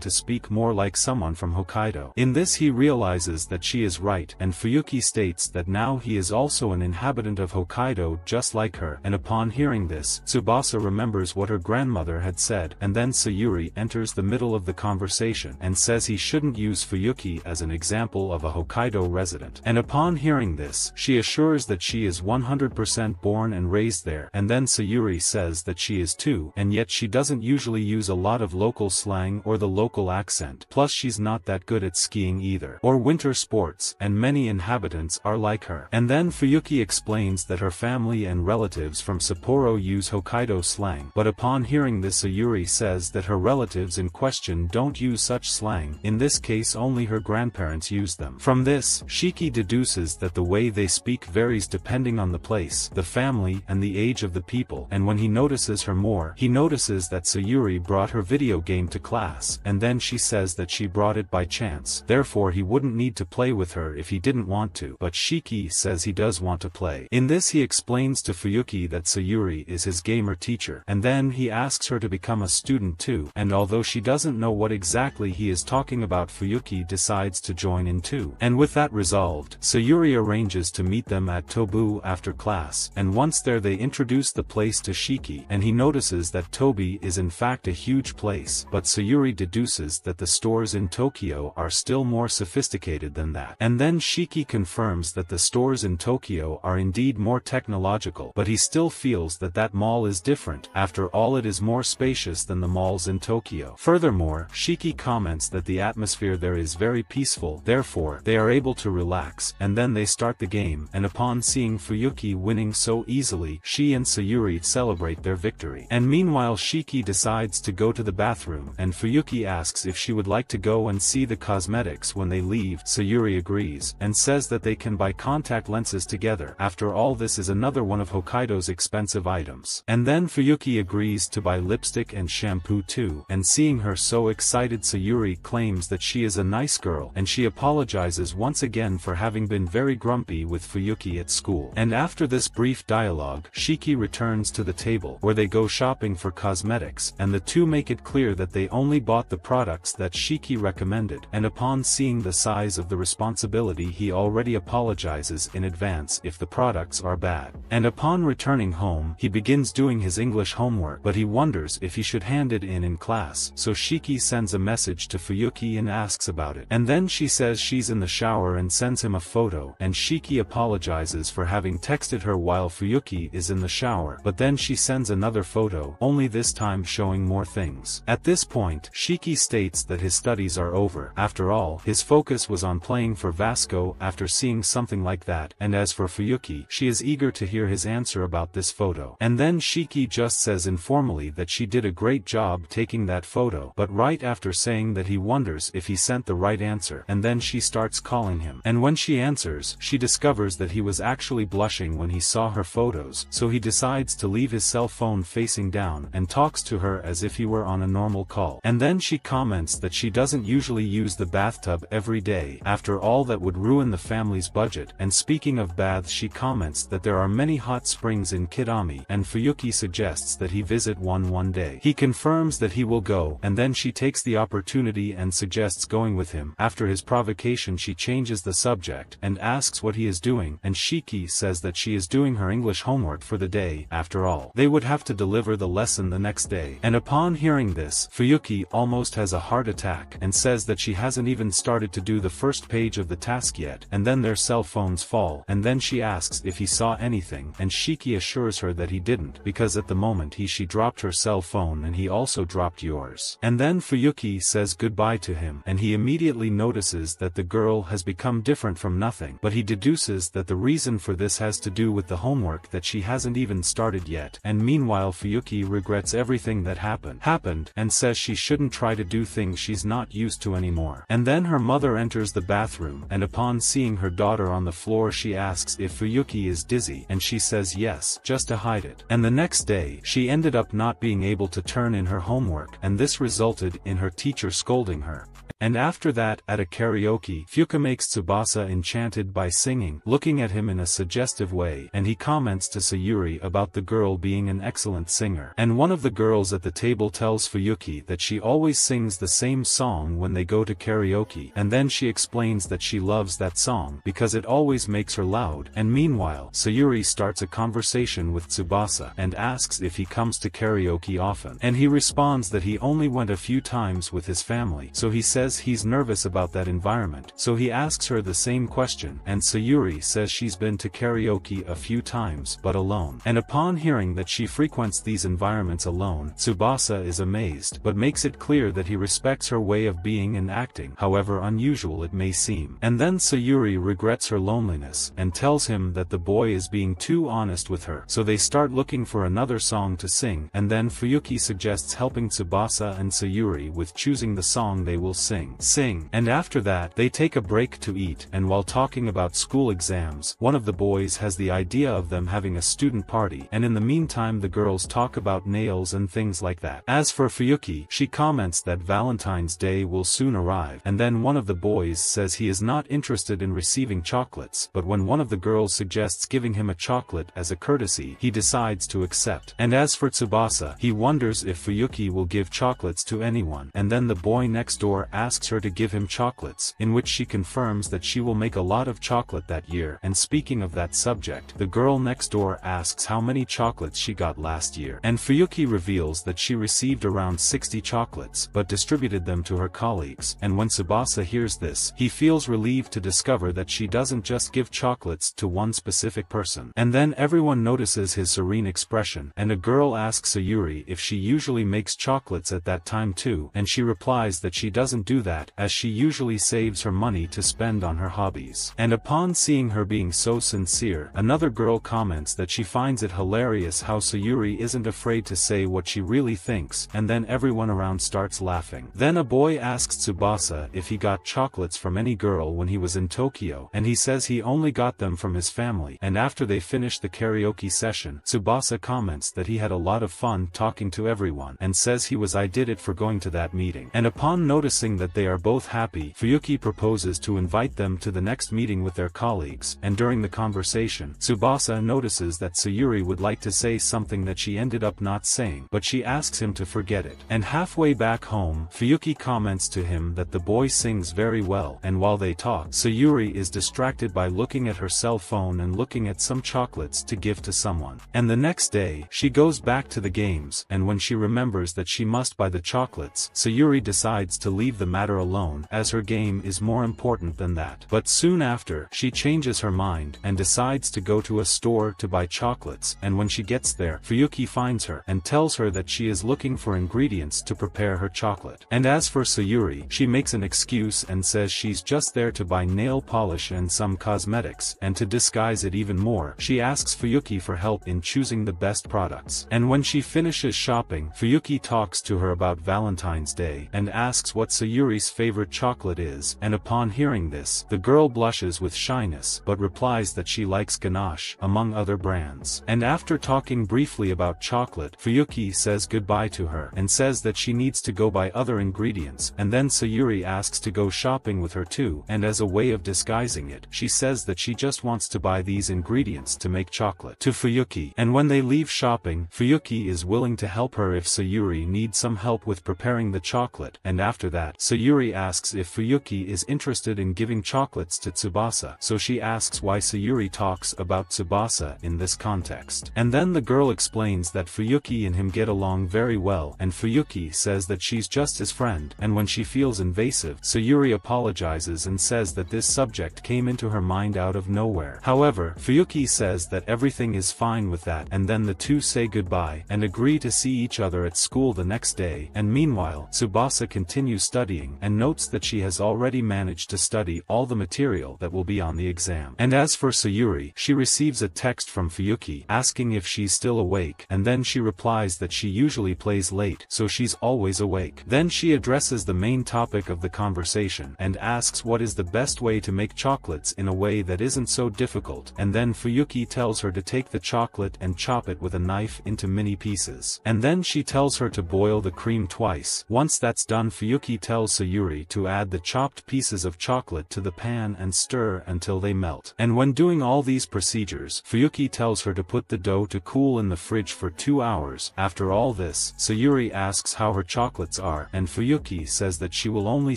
to speak more like someone from Hokkaido. In this he realizes that she is right, and Fuyuki states that now he is also an inhabitant of Hokkaido just like her, and upon hearing this, Tsubasa remembers what her grandmother had said, and then Sayuri enters the middle of the conversation and says he shouldn't use Fuyuki as an example of a Hokkaido resident. And upon hearing this, she assures that she is 100% born and raised there, and then Sayuri says that she is too, and yet she doesn't usually use a lot of local slang or the local accent, plus she's not that good at skiing either, or winter sports, and many inhabitants are like her. And then Fuyuki explains that her family and relatives from Sapporo use Hokkaido slang, but upon hearing this Sayuri says that her relatives in question don't use such slang, in this case only her grandparents use them. From this, Shiki deduces that the way they speak varies depending on the place, the family, and the age of the people, and when he notices her more, he notices that Sayuri brought her video game to class, and then she says that she brought it by chance, therefore he wouldn't need to play with her if he didn't want to, but Shiki says he does want to play. In this he explains to Fuyuki that Sayuri is his gamer teacher, and then he asks her to become a student too, and although she doesn't know what exactly he is talking about, Fuyuki decides to join in too. And with that resolved, Sayuri arranges to meet them at Tobu after class, and once there they introduce the place to Shiki, and he notices that Tobu is in fact a huge place, but Sayuri deduces that the stores in Tokyo are still more sophisticated than that. And then Shiki confirms that the stores in Tokyo are indeed more technological, but he still feels that that mall is different, after all it is more spacious than the malls in Tokyo. Furthermore, Shiki comments that the atmosphere there is very peaceful, therefore they are able to relax, and then they start the game, and upon seeing Fuyuki winning so easily, she and Sayuri celebrate their victory. And meanwhile Shiki decides to go to the bathroom, and Fuyuki asks if she would like to go and see the cosmetics when they leave. Sayuri agrees, and says that they can buy contact lenses together, after all this is another one of Hokkaido's expensive items. And then Fuyuki agrees to buy lipstick and shampoo too, and seeing her so excited, Sayuri claims that she is a nice girl, and she apologizes once again for having been very grumpy with Fuyuki at school. And after this brief dialogue, Shiki returns to the table, where they go shopping for cosmetics, and the two make it clear that they only bought the products that Shiki recommended, and upon seeing the size of the responsibility he already apologizes in advance if the products are bad. And upon returning home, he begins doing his English homework, but he wonders if he should hand it in class, so Shiki sends a message to Fuyuki and asks about it. And then she says she's in the shower and sends him a photo, and Shiki apologizes for having texted her while Fuyuki is in the shower, but then she sends another photo, only this time showing more things. At this point, Shiki states that his studies are over, after all, his focus was on playing for Vasco after seeing something like that, and as for Fuyuki, she is eager to hear his answer about this photo. And then Shiki just says informally that she did a great job taking that photo, but right after saying that he wonders if he sent the right answer, and then she starts calling him. And when she answers, she discovers that he was actually blushing when he saw her photos, so he decides to leave his cell phone facing down and talks to her as if he were on a normal call. And then she comments that she doesn't usually use the bathtub every day, after all that would ruin the family's budget. And speaking of baths, she comments that there are many hot springs in Kitami, and Fuyuki suggests that he visit one day. He confirms that he will go, and then she takes the opportunity and suggests going with him. After his provocation, she changes the subject and asks what he is doing, and Shiki says that she is doing her English homework for the day, after all they would have to deliver the lesson the next day. And upon hearing this, Fuyuki almost has a heart attack and says that she hasn't even started to do the first page of the task yet, and then their cell phones fall, and then she asks if he saw anything, and Shiki assures her that he didn't, because at the moment she dropped her cell phone and he also dropped yours. And then Fuyuki says goodbye to him, and he immediately notices that the girl has become different from nothing, but he deduces that the reason for this has to do with the homework that she hasn't even started yet. And meanwhile Fuyuki regrets everything that happened, and says she shouldn't try to do things she's not used to anymore. And then her mother enters the bathroom, and upon seeing her daughter on the floor, she asks if Fuyuki is dizzy, and she says yes, just to hide it. And the next day, she ended up not being able to turn in her homework, homework, and this resulted in her teacher scolding her. And after that, at a karaoke, Fuyuki makes Tsubasa enchanted by singing, looking at him in a suggestive way, and he comments to Sayuri about the girl being an excellent singer. And one of the girls at the table tells Fuyuki that she always sings the same song when they go to karaoke, and then she explains that she loves that song because it always makes her loud. And meanwhile, Sayuri starts a conversation with Tsubasa and asks if he comes to karaoke often, and he responds that he only went a few times with his family, so he says he's nervous about that environment. So he asks her the same question, and Sayuri says she's been to karaoke a few times but alone. And upon hearing that she frequents these environments alone, Tsubasa is amazed but makes it clear that he respects her way of being and acting, however unusual it may seem. And then Sayuri regrets her loneliness and tells him that the boy is being too honest with her, so they start looking for another song to sing. And then Fuyuki suggests helping Tsubasa and Sayuri with choosing the song they will sing. And after that, they take a break to eat, and while talking about school exams, one of the boys has the idea of them having a student party, and in the meantime the girls talk about nails and things like that. As for Fuyuki, she comments that Valentine's Day will soon arrive, and then one of the boys says he is not interested in receiving chocolates, but when one of the girls suggests giving him a chocolate as a courtesy, he decides to accept. And as for Tsubasa, he wonders if Fuyuki will give chocolates to anyone, and then the boy next door asks her to give him chocolates, in which she confirms that she will make a lot of chocolate that year. And speaking of that subject, the girl next door asks how many chocolates she got last year, and Fuyuki reveals that she received around 60 chocolates, but distributed them to her colleagues. And when Tsubasa hears this, he feels relieved to discover that she doesn't just give chocolates to one specific person. And then everyone notices his serene expression, and a girl asks Sayuri if she usually makes chocolates at that time too, and she replies that she doesn't do that, as she usually saves her money to spend on her hobbies. And upon seeing her being so sincere, another girl comments that she finds it hilarious how Sayuri isn't afraid to say what she really thinks, and then everyone around starts laughing. Then a boy asks Tsubasa if he got chocolates from any girl when he was in Tokyo, and he says he only got them from his family. And after they finish the karaoke session, Tsubasa comments that he had a lot of fun talking to everyone, and says I did it for going to that meeting. And upon noticing that they are both happy, Fuyuki proposes to invite them to the next meeting with their colleagues, and during the conversation, Tsubasa notices that Sayuri would like to say something that she ended up not saying, but she asks him to forget it. And halfway back home, Fuyuki comments to him that the boy sings very well, and while they talk, Sayuri is distracted by looking at her cell phone and looking at some chocolates to give to someone. And the next day, she goes back to the games, and when she remembers that she must buy the chocolates, Sayuri decides to leave the matter alone, as her game is more important than that. But soon after, she changes her mind and decides to go to a store to buy chocolates, and when she gets there, Fuyuki finds her and tells her that she is looking for ingredients to prepare her chocolate. And as for Sayuri, she makes an excuse and says she's just there to buy nail polish and some cosmetics, and to disguise it even more, she asks Fuyuki for help in choosing the best products. And when she finishes shopping, Fuyuki talks to her about Valentine's Day and asks what Sayuri's favorite chocolate is, and upon hearing this, the girl blushes with shyness but replies that she likes ganache, among other brands. And after talking briefly about chocolate, Fuyuki says goodbye to her and says that she needs to go buy other ingredients, and then Sayuri asks to go shopping with her too, and as a way of disguising it, she says that she just wants to buy these ingredients to make chocolate to Fuyuki. And when they leave shopping, Fuyuki is willing to help her if Sayuri needs some help with preparing the chocolate. And after that, Sayuri asks if Fuyuki is interested in giving chocolates to Tsubasa, so she asks why Sayuri talks about Tsubasa in this context. And then the girl explains that Fuyuki and him get along very well, and Fuyuki says that she's just his friend. And when she feels invasive, Sayuri apologizes and says that this subject came into her mind out of nowhere. However, Fuyuki says that everything is fine with that, and then the two say goodbye and agree to see each other at school the next day. And meanwhile, Tsubasa continues studying studying and notes that she has already managed to study all the material that will be on the exam. And as for Sayuri, she receives a text from Fuyuki asking if she's still awake, and then she replies that she usually plays late, so she's always awake. Then she addresses the main topic of the conversation and asks what is the best way to make chocolates in a way that isn't so difficult, and then Fuyuki tells her to take the chocolate and chop it with a knife into mini pieces. And then she tells her to boil the cream twice. Once that's done, Fuyuki tells Sayuri to add the chopped pieces of chocolate to the pan and stir until they melt. And when doing all these procedures, Fuyuki tells her to put the dough to cool in the fridge for 2 hours. After all this, Sayuri asks how her chocolates are, and Fuyuki says that she will only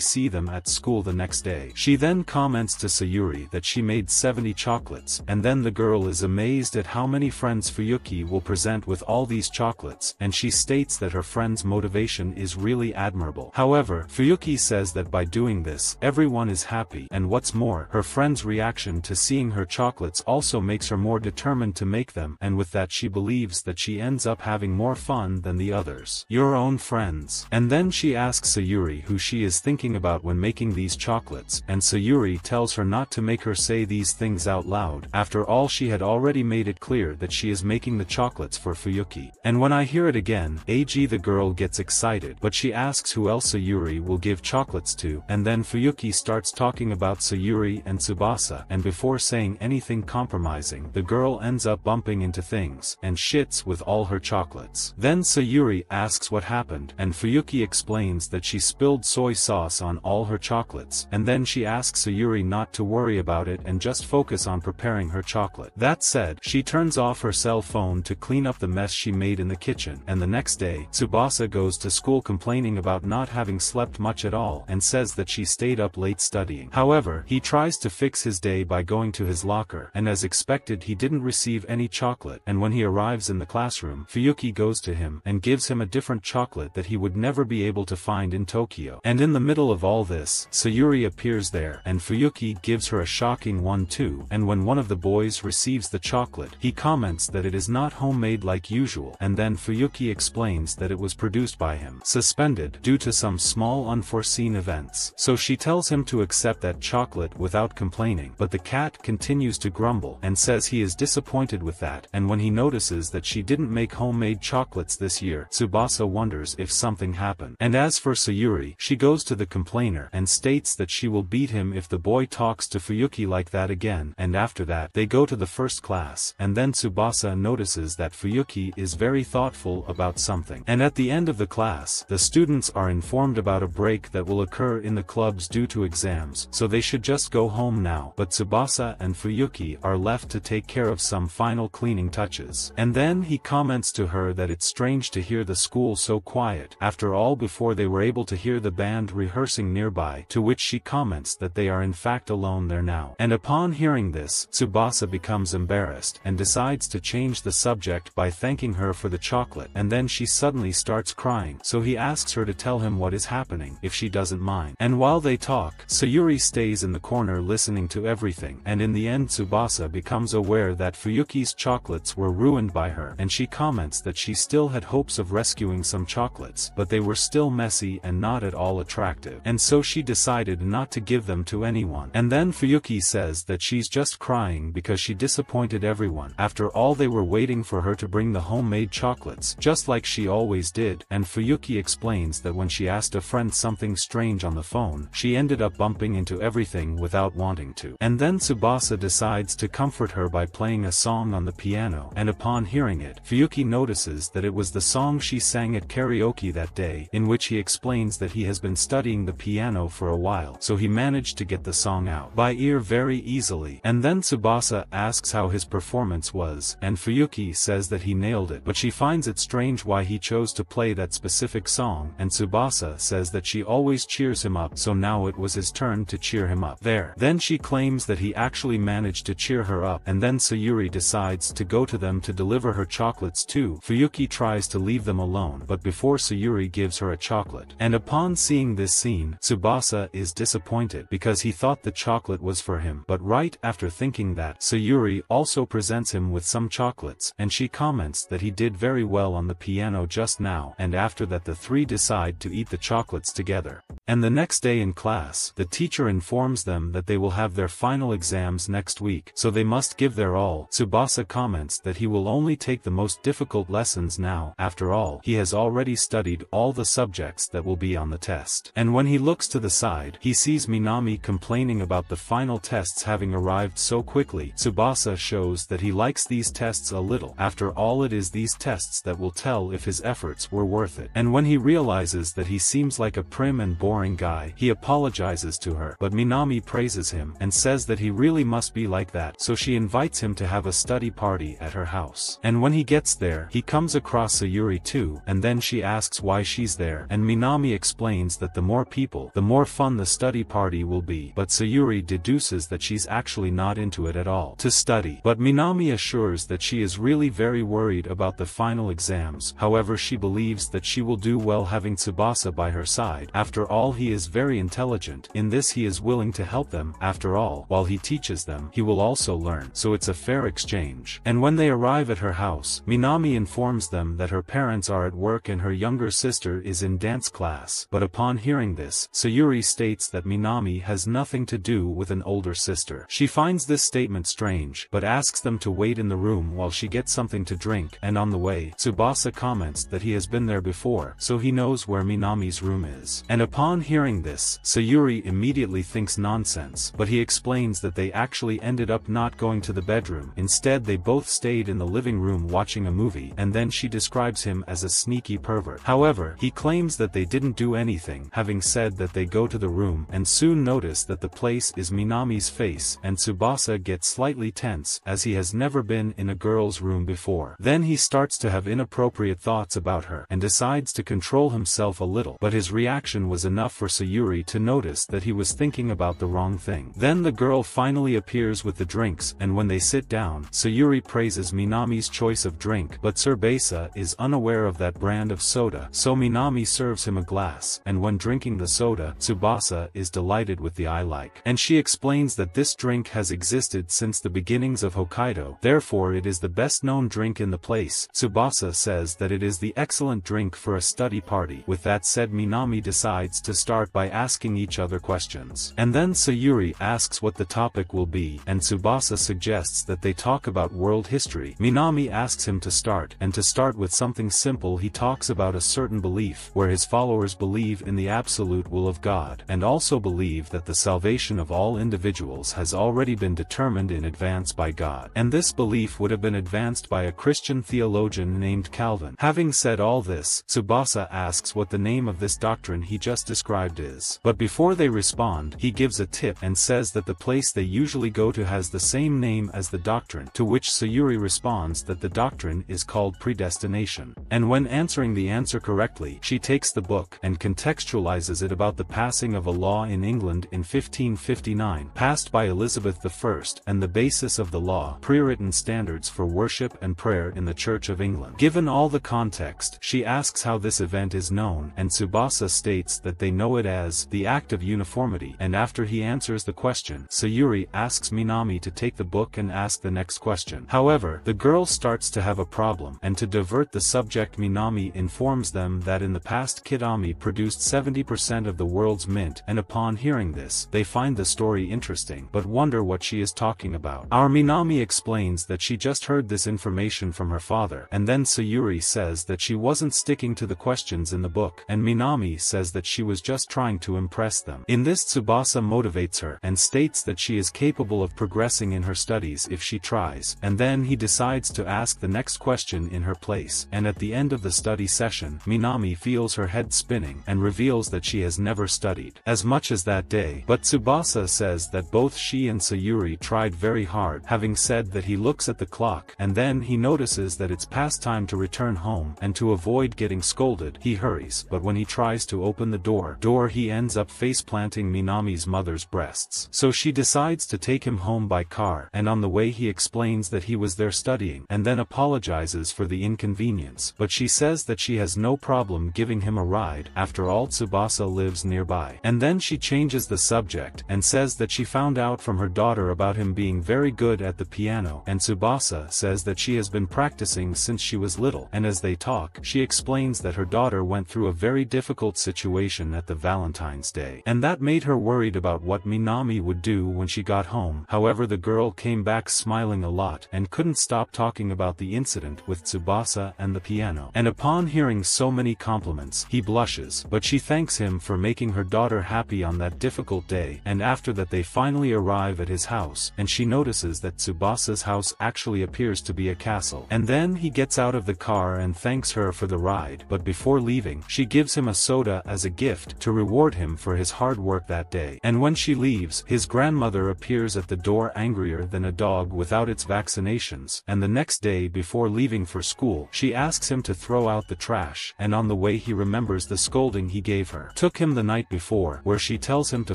see them at school the next day. She then comments to Sayuri that she made 70 chocolates, and then the girl is amazed at how many friends Fuyuki will present with all these chocolates, and she states that her friend's motivation is really admirable. However, Fuyuki says that by doing this, everyone is happy, and what's more, her friend's reaction to seeing her chocolates also makes her more determined to make them, and with that she believes that she ends up having more fun than the others. Your own friends. And then she asks Sayuri who she is thinking about when making these chocolates, and Sayuri tells her not to make her say these things out loud. After all, she had already made it clear that she is making the chocolates for Fuyuki. And when I hear it again, the girl gets excited, but she asks who else Sayuri will give chocolates to, and then Fuyuki starts talking about Sayuri and Tsubasa, and before saying anything compromising, the girl ends up bumping into things and shits with all her chocolates. Then Sayuri asks what happened, and Fuyuki explains that she spilled soy sauce on all her chocolates, and then she asks Sayuri not to worry about it and just focus on preparing her chocolate. That said, she turns off her cell phone to clean up the mess she made in the kitchen, and the next day, Tsubasa goes to school complaining about not having slept much at all and says that she stayed up late studying. However, he tries to fix his day by going to his locker, and as expected he didn't receive any chocolate, and when he arrives in the classroom, Fuyuki goes to him and gives him a different chocolate that he would never be able to find in Tokyo. And in the middle of all this, Sayuri appears there, and Fuyuki gives her a shocking one too, and when one of the boys receives the chocolate, he comments that it is not homemade like usual, and then Fuyuki explains that it was produced by him, suspended, due to some small unforeseen events. So she tells him to accept that chocolate without complaining, but the cat continues to grumble and says he is disappointed with that, and when he notices that she didn't make homemade chocolates this year, Tsubasa wonders if something happened. And as for Sayuri, she goes to the complainer and states that she will beat him if the boy talks to Fuyuki like that again, and after that, they go to the first class, and then Tsubasa notices that Fuyuki is very thoughtful about something. And at the end of the class, the students are informed about a break that will occur in the clubs due to exams, so they should just go home now, but Tsubasa and Fuyuki are left to take care of some final cleaning touches. And then he comments to her that it's strange to hear the school so quiet. After all, before they were able to hear the band rehearsing nearby, to which she comments that they are in fact alone there now. And upon hearing this, Tsubasa becomes embarrassed and decides to change the subject by thanking her for the chocolate, and then she suddenly starts crying, so he asks her to tell him what is happening, if she doesn't mind. And while they talk, Sayuri stays in the corner listening to everything, and in the end Tsubasa becomes aware that Fuyuki's chocolates were ruined by her, and she comments that she still had hopes of rescuing some chocolates, but they were still messy and not at all attractive, and so she decided not to give them to anyone. And then Fuyuki says that she's just crying because she disappointed everyone. After all, they were waiting for her to bring the homemade chocolates, just like she always did, and Fuyuki explains that when she asked a friend something strange on the phone, she ended up bumping into everything without wanting to. And then Tsubasa decides to comfort her by playing a song on the piano, and upon hearing it, Fuyuki notices that it was the song she sang at karaoke that day, in which he explains that he has been studying the piano for a while, so he managed to get the song out by ear very easily. And then Tsubasa asks how his performance was, and Fuyuki says that he nailed it, but she finds it strange why he chose to play that specific song, and Tsubasa says that she always cheers him up, so now it was his turn to cheer him up there. Then she claims that he actually managed to cheer her up, and then Sayuri decides to go to them to deliver her chocolates too. Fuyuki tries to leave them alone, but before Sayuri gives her a chocolate. And upon seeing this scene, Tsubasa is disappointed because he thought the chocolate was for him, but right after thinking that, Sayuri also presents him with some chocolates, and she comments that he did very well on the piano just now, and after that the three decide to eat the chocolates together. together. And the next day in class, the teacher informs them that they will have their final exams next week, so they must give their all. Tsubasa comments that he will only take the most difficult lessons now, after all, he has already studied all the subjects that will be on the test. And when he looks to the side, he sees Minami complaining about the final tests having arrived so quickly. Tsubasa shows that he likes these tests a little, after all it is these tests that will tell if his efforts were worth it. And when he realizes that he seems like a prim and boring guy, he apologizes to her, but Minami praises him, and says that he really must be like that, so she invites him to have a study party at her house. And when he gets there, he comes across Sayuri too, and then she asks why she's there, and Minami explains that the more people, the more fun the study party will be, but Sayuri deduces that she's actually not into it at all, to study. But Minami assures that she is really very worried about the final exams, however she believes that she will do well having Tsubasa by her side, after all he is very intelligent, in this he is willing to help them, after all, while he teaches them, he will also learn, so it's a fair exchange. And when they arrive at her house, Minami informs them that her parents are at work and her younger sister is in dance class, but upon hearing this, Sayuri states that Minami has nothing to do with an older sister. She finds this statement strange, but asks them to wait in the room while she gets something to drink, and on the way, Tsubasa comments that he has been there before, so he knows where Minami's room is. And upon hearing this, Sayuri immediately thinks nonsense, but he explains that they actually ended up not going to the bedroom, instead they both stayed in the living room watching a movie, and then she describes him as a sneaky pervert. However, he claims that they didn't do anything, having said that they go to the room, and soon notice that the place is Minami's face, and Tsubasa gets slightly tense, as he has never been in a girl's room before. Then he starts to have inappropriate thoughts about her, and decides to control himself a little, but his reaction was enough for Sayuri to notice that he was thinking about the wrong thing. Then the girl finally appears with the drinks, and when they sit down, Sayuri praises Minami's choice of drink, but Tsurubesa is unaware of that brand of soda, so Minami serves him a glass, and when drinking the soda, Tsubasa is delighted with the I like. And she explains that this drink has existed since the beginnings of Hokkaido, therefore it is the best known drink in the place. Tsubasa says that it is the excellent drink for a study party. With that said, Minami decides to start by asking each other questions. And then Sayuri asks what the topic will be, and Tsubasa suggests that they talk about world history. Minami asks him to start, and to start with something simple he talks about a certain belief, where his followers believe in the absolute will of God, and also believe that the salvation of all individuals has already been determined in advance by God. And this belief would have been advanced by a Christian theologian named Calvin. Having said all this, Tsubasa asks what the name of this doctrine he just described is. But before they respond, he gives a tip and says that the place they usually go to has the same name as the doctrine, to which Sayuri responds that the doctrine is called predestination. And when answering the answer correctly, she takes the book and contextualizes it about the passing of a law in England in 1559, passed by Elizabeth I, and the basis of the law, pre-written standards for worship and prayer in the Church of England. Given all the context, she asks how this event is known, and Tsubasa states that they know it as the act of uniformity, and after he answers the question, Sayuri asks Minami to take the book and ask the next question. However, the girl starts to have a problem, and to divert the subject, Minami informs them that in the past Kitami produced 70% of the world's mint, and upon hearing this, they find the story interesting, but wonder what she is talking about. Our Minami explains that she just heard this information from her father, and then Sayuri says that she wasn't sticking to the questions in the book, and Minami says that she was just trying to impress them. In this, Tsubasa motivates her, and states that she is capable of progressing in her studies if she tries, and then he decides to ask the next question in her place, and at the end of the study session, Minami feels her head spinning, and reveals that she has never studied as much as that day, but Tsubasa says that both she and Sayuri tried very hard. Having said that, he looks at the clock, and then he notices that it's past time to return home, and to avoid getting scolded, he hurries, but when he tries to open the door he ends up face-planting Minami's mother's breasts. So she decides to take him home by car, and on the way he explains that he was there studying, and then apologizes for the inconvenience, but she says that she has no problem giving him a ride, after all Tsubasa lives nearby. And then she changes the subject, and says that she found out from her daughter about him being very good at the piano, and Tsubasa says that she has been practicing since she was little, and as they talk, she explains that her daughter went through a very difficult situation situation at the Valentine's Day, and that made her worried about what Minami would do when she got home. However, the girl came back smiling a lot and couldn't stop talking about the incident with Tsubasa and the piano. And upon hearing so many compliments, he blushes, but she thanks him for making her daughter happy on that difficult day. And after that they finally arrive at his house, and she notices that Tsubasa's house actually appears to be a castle. And then he gets out of the car and thanks her for the ride, but before leaving, she gives him a soda as a gift to reward him for his hard work that day. And when she leaves, his grandmother appears at the door angrier than a dog without its vaccinations, and the next day before leaving for school, she asks him to throw out the trash, and on the way he remembers the scolding he gave her. Took him the night before, where she tells him to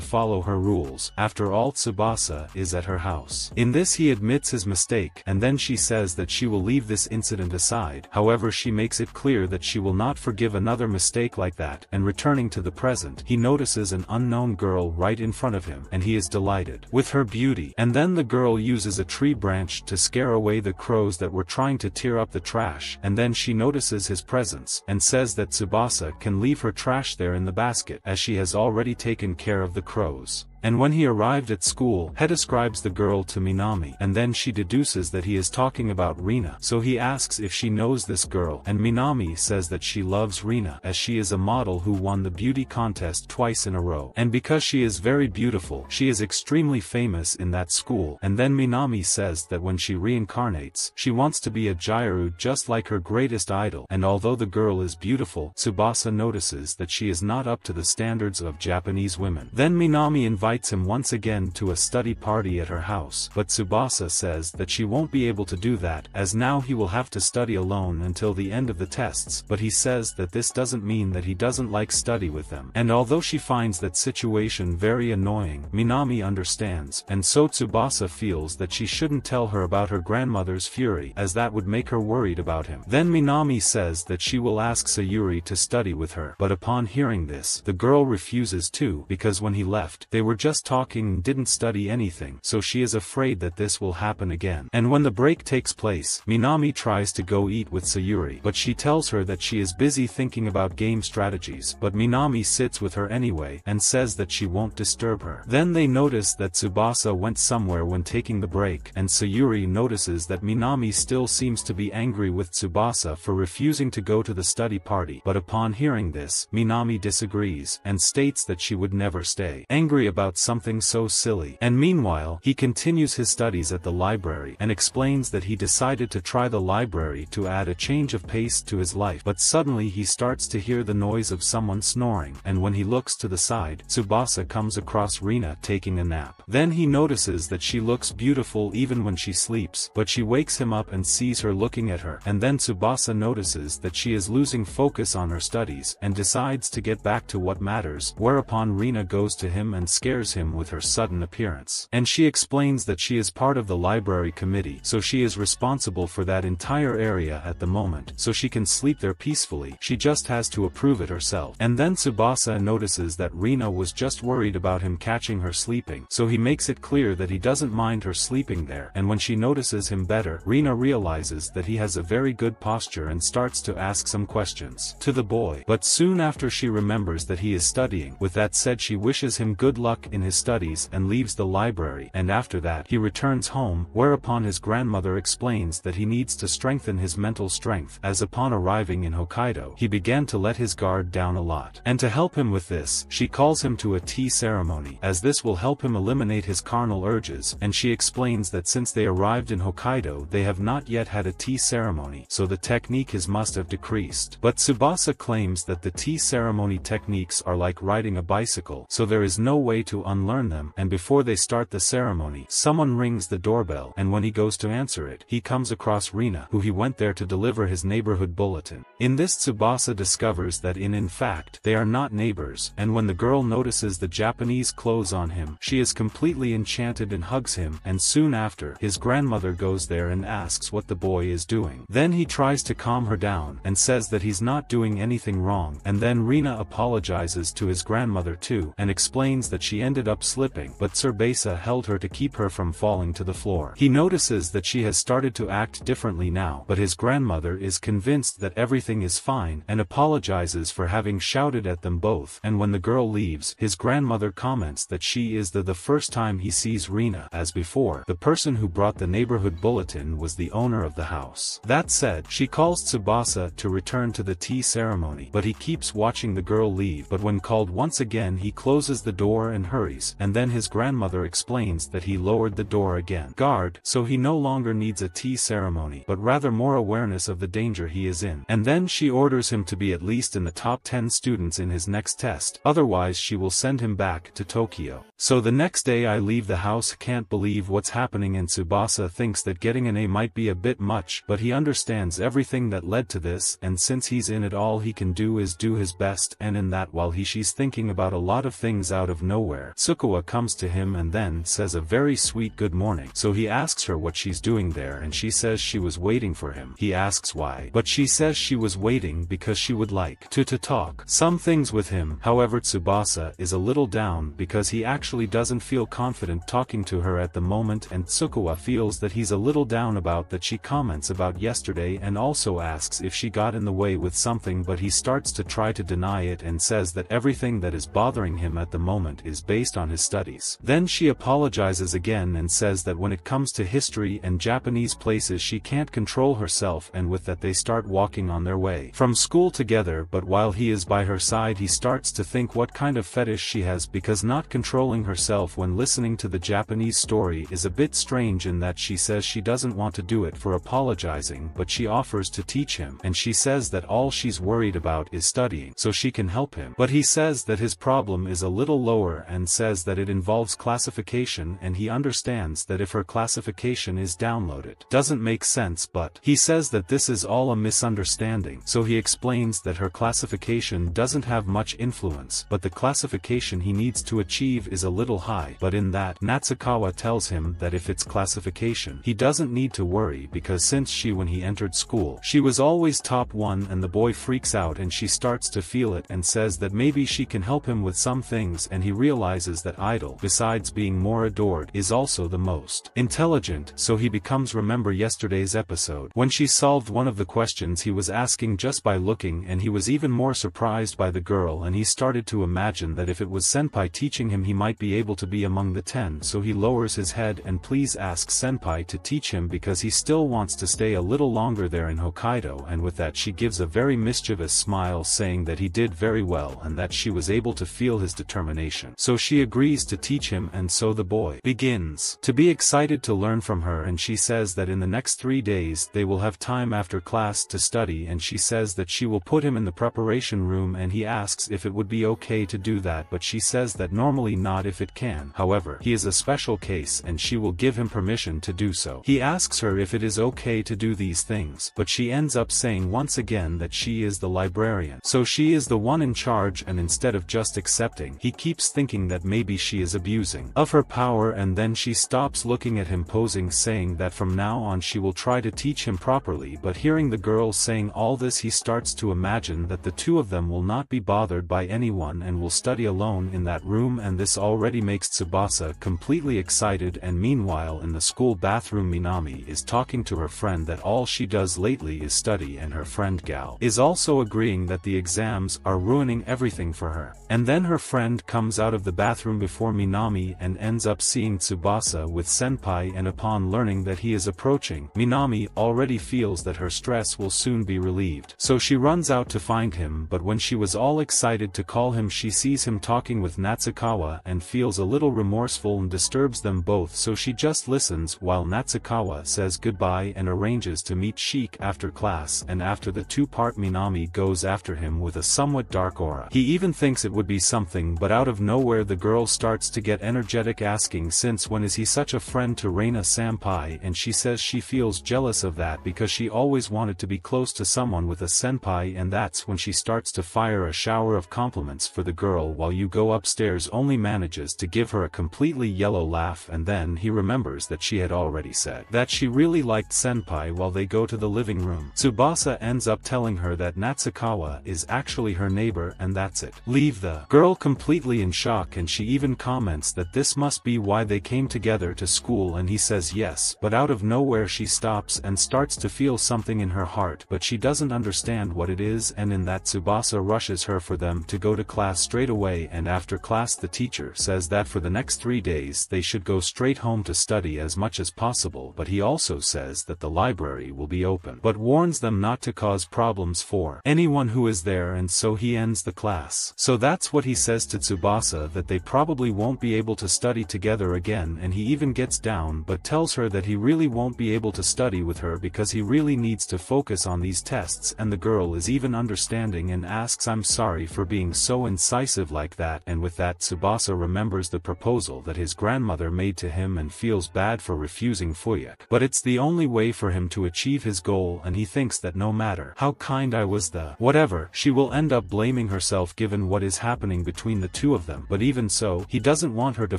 follow her rules. After all, Tsubasa is at her house. In this he admits his mistake, and then she says that she will leave this incident aside. However, she makes it clear that she will not forgive another mistake like that, and returning to the present, he notices an unknown girl right in front of him, and he is delighted with her beauty. And then the girl uses a tree branch to scare away the crows that were trying to tear up the trash, and then she notices his presence, and says that Tsubasa can leave her trash there in the basket, as she has already taken care of the crows. And when he arrived at school, he describes the girl to Minami, and then she deduces that he is talking about Rina, so he asks if she knows this girl, and Minami says that she loves Rina, as she is a model who won the beauty contest twice in a row, and because she is very beautiful, she is extremely famous in that school. And then Minami says that when she reincarnates, she wants to be a Jiryu just like her greatest idol, and although the girl is beautiful, Tsubasa notices that she is not up to the standards of Japanese women. Then Minami invites him once again to a study party at her house, but Tsubasa says that she won't be able to do that, as now he will have to study alone until the end of the tests, but he says that this doesn't mean that he doesn't like study with them. And although she finds that situation very annoying, Minami understands, and so Tsubasa feels that she shouldn't tell her about her grandmother's fury, as that would make her worried about him. Then Minami says that she will ask Sayuri to study with her, but upon hearing this, the girl refuses to, because when he left, they were just talking and didn't study anything, so she is afraid that this will happen again. And when the break takes place, Minami tries to go eat with Sayuri, but she tells her that she is busy thinking about game strategies, but Minami sits with her anyway, and says that she won't disturb her. Then they notice that Tsubasa went somewhere when taking the break, and Sayuri notices that Minami still seems to be angry with Tsubasa for refusing to go to the study party, but upon hearing this, Minami disagrees, and states that she would never stay angry about something so silly. And meanwhile, he continues his studies at the library, and explains that he decided to try the library to add a change of pace to his life, but suddenly he starts to hear the noise of someone snoring, and when he looks to the side, Tsubasa comes across Rina taking a nap. Then he notices that she looks beautiful even when she sleeps, but she wakes him up and sees her looking at her, and then Tsubasa notices that she is losing focus on her studies, and decides to get back to what matters, whereupon Rina goes to him and scares him with her sudden appearance. And she explains that she is part of the library committee, so she is responsible for that entire area at the moment, so she can sleep there peacefully, she just has to approve it herself. And then Tsubasa notices that Rina was just worried about him catching her sleeping, so he makes it clear that he doesn't mind her sleeping there, and when she notices him better, Rina realizes that he has a very good posture and starts to ask some questions to the boy, but soon after she remembers that he is studying. With that said, she wishes him good luck in his studies and leaves the library, and after that he returns home, whereupon his grandmother explains that he needs to strengthen his mental strength, as upon arriving in Hokkaido he began to let his guard down a lot, and to help him with this, she calls him to a tea ceremony, as this will help him eliminate his carnal urges. And she explains that since they arrived in Hokkaido they have not yet had a tea ceremony, so the technique must have decreased, but Tsubasa claims that the tea ceremony techniques are like riding a bicycle, so there is no way to unlearn them. And before they start the ceremony, someone rings the doorbell, and when he goes to answer it, he comes across Rina, who he went there to deliver his neighborhood bulletin. In this, Tsubasa discovers that in fact, they are not neighbors, and when the girl notices the Japanese clothes on him, she is completely enchanted and hugs him, and soon after, his grandmother goes there and asks what the boy is doing. Then he tries to calm her down, and says that he's not doing anything wrong, and then Rina apologizes to his grandmother too, and explains that she ended up slipping, but Tsurubesa held her to keep her from falling to the floor. He notices that she has started to act differently now, but his grandmother is convinced that everything is fine and apologizes for having shouted at them both. And when the girl leaves, his grandmother comments that she is the first time he sees Rina. As before, the person who brought the neighborhood bulletin was the owner of the house. That said, she calls Tsubasa to return to the tea ceremony, but he keeps watching the girl leave. But when called once again, he closes the door and hurries, and then his grandmother explains that he lowered the door again. Guard, so he no longer needs a tea ceremony, but rather more awareness of the danger he is in. And then she orders him to be at least in the top 10 students in his next test, otherwise she will send him back to Tokyo. So the next day I leave the house, can't believe what's happening, and Tsubasa thinks that getting an A might be a bit much, but he understands everything that led to this, and since he's in it, all he can do is do his best. And in that while she's thinking about a lot of things, out of nowhere, Tsukawa comes to him and then says a very sweet good morning. So he asks her what she's doing there, and she says she was waiting for him. He asks why, but she says she was waiting because she would like to talk some things with him. However, Tsubasa is a little down because he actually doesn't feel confident talking to her at the moment, and Tsukawa feels that he's a little down about that. She comments about yesterday and also asks if she got in the way with something, but he starts to try to deny it and says that everything that is bothering him at the moment is based on his studies. Then she apologizes again and says that when it comes to history and Japanese places, she can't control herself, and with that they start walking on their way from school together. But while he is by her side, he starts to think what kind of fetish she has, because not controlling herself when listening to the Japanese story is a bit strange. In that she says she doesn't want to do it for apologizing, but she offers to teach him, and she says that all she's worried about is studying, so she can help him. But he says that his problem is a little lower and says that it involves classification, and he understands that if her classification is downloaded, doesn't make sense. But he says that this is all a misunderstanding, so he explains that her classification doesn't have much influence, but the classification he needs to achieve is a little high. But in that, Natsukawa tells him that if it's classification, he doesn't need to worry, because since when he entered school, she was always top 1, and the boy freaks out and she starts to feel it and says that maybe she can help him with some things. And he realizes that idol, besides being more adored, is also the most intelligent, so he becomes remember yesterday's episode when she solved one of the questions he was asking just by looking, and he was even more surprised by the girl, and he started to imagine that if it was senpai teaching him, he might be able to be among the 10. So he lowers his head and please asks senpai to teach him, because he still wants to stay a little longer there in Hokkaido. And with that, she gives a very mischievous smile, saying that he did very well and that she was able to feel his determination, so she agrees to teach him. And so the boy begins to be excited to learn from her, and she says that in the next 3 days they will have time after class to study, and she says that she will put him in the preparation room, and he asks if it would be okay to do that, but she says that normally not if it can. However, he is a special case and she will give him permission to do so. He asks her if it is okay to do these things, but she ends up saying once again that she is the librarian, so she is the one in charge, and instead of just accepting, he keeps thinking that maybe she is abusing of her power. And then she stops looking at him posing, saying that from now on she will try to teach him properly. But hearing the girl saying all this, he starts to imagine that the two of them will not be bothered by anyone and will study alone in that room, and this already makes Tsubasa completely excited. And meanwhile, in the school bathroom, Minami is talking to her friend that all she does lately is study, and her friend Gal is also agreeing that the exams are ruining everything for her. And then her friend comes out of the bathroom before Minami and ends up seeing Tsubasa with senpai, and upon learning that he is approaching, Minami already feels that her stress will soon be relieved, so she runs out to find him. But when she was all excited to call him, she sees him talking with Natsukawa and feels a little remorseful and disturbs them both, so she just listens while Natsukawa says goodbye and arranges to meet Sheik after class. And after the two-part, Minami goes after him with a somewhat dark aura. He even thinks it would be something, but out of nowhere the girl starts to get energetic, asking since when is he such a friend to Reina senpai, and she says she feels jealous of that because she always wanted to be close to someone with a senpai. And that's when she starts to fire a shower of compliments for the girl, while Yugo upstairs only manages to give her a completely yellow laugh. And then he remembers that she had already said that she really liked senpai. While they go to the living room, Tsubasa ends up telling her that Natsukawa is actually her neighbor, and that's it. Leave the girl completely in shock, talk, and she even comments that this must be why they came together to school, and he says yes, but out of nowhere she stops and starts to feel something in her heart, but she doesn't understand what it is, and in that Tsubasa rushes her for them to go to class straight away, and after class the teacher says that for the next 3 days they should go straight home to study as much as possible, but he also says that the library will be open, but warns them not to cause problems for anyone who is there, and so he ends the class. So that's what he says to Tsubasa, that they probably won't be able to study together again, and he even gets down but tells her that he really won't be able to study with her because he really needs to focus on these tests, and the girl is even understanding and asks, "I'm sorry for being so incisive like that," and with that Tsubasa remembers the proposal that his grandmother made to him and feels bad for refusing Fuyuki, but it's the only way for him to achieve his goal, and he thinks that no matter how kind "I was the whatever," she will end up blaming herself given what is happening between the two of them, but even so, he doesn't want her to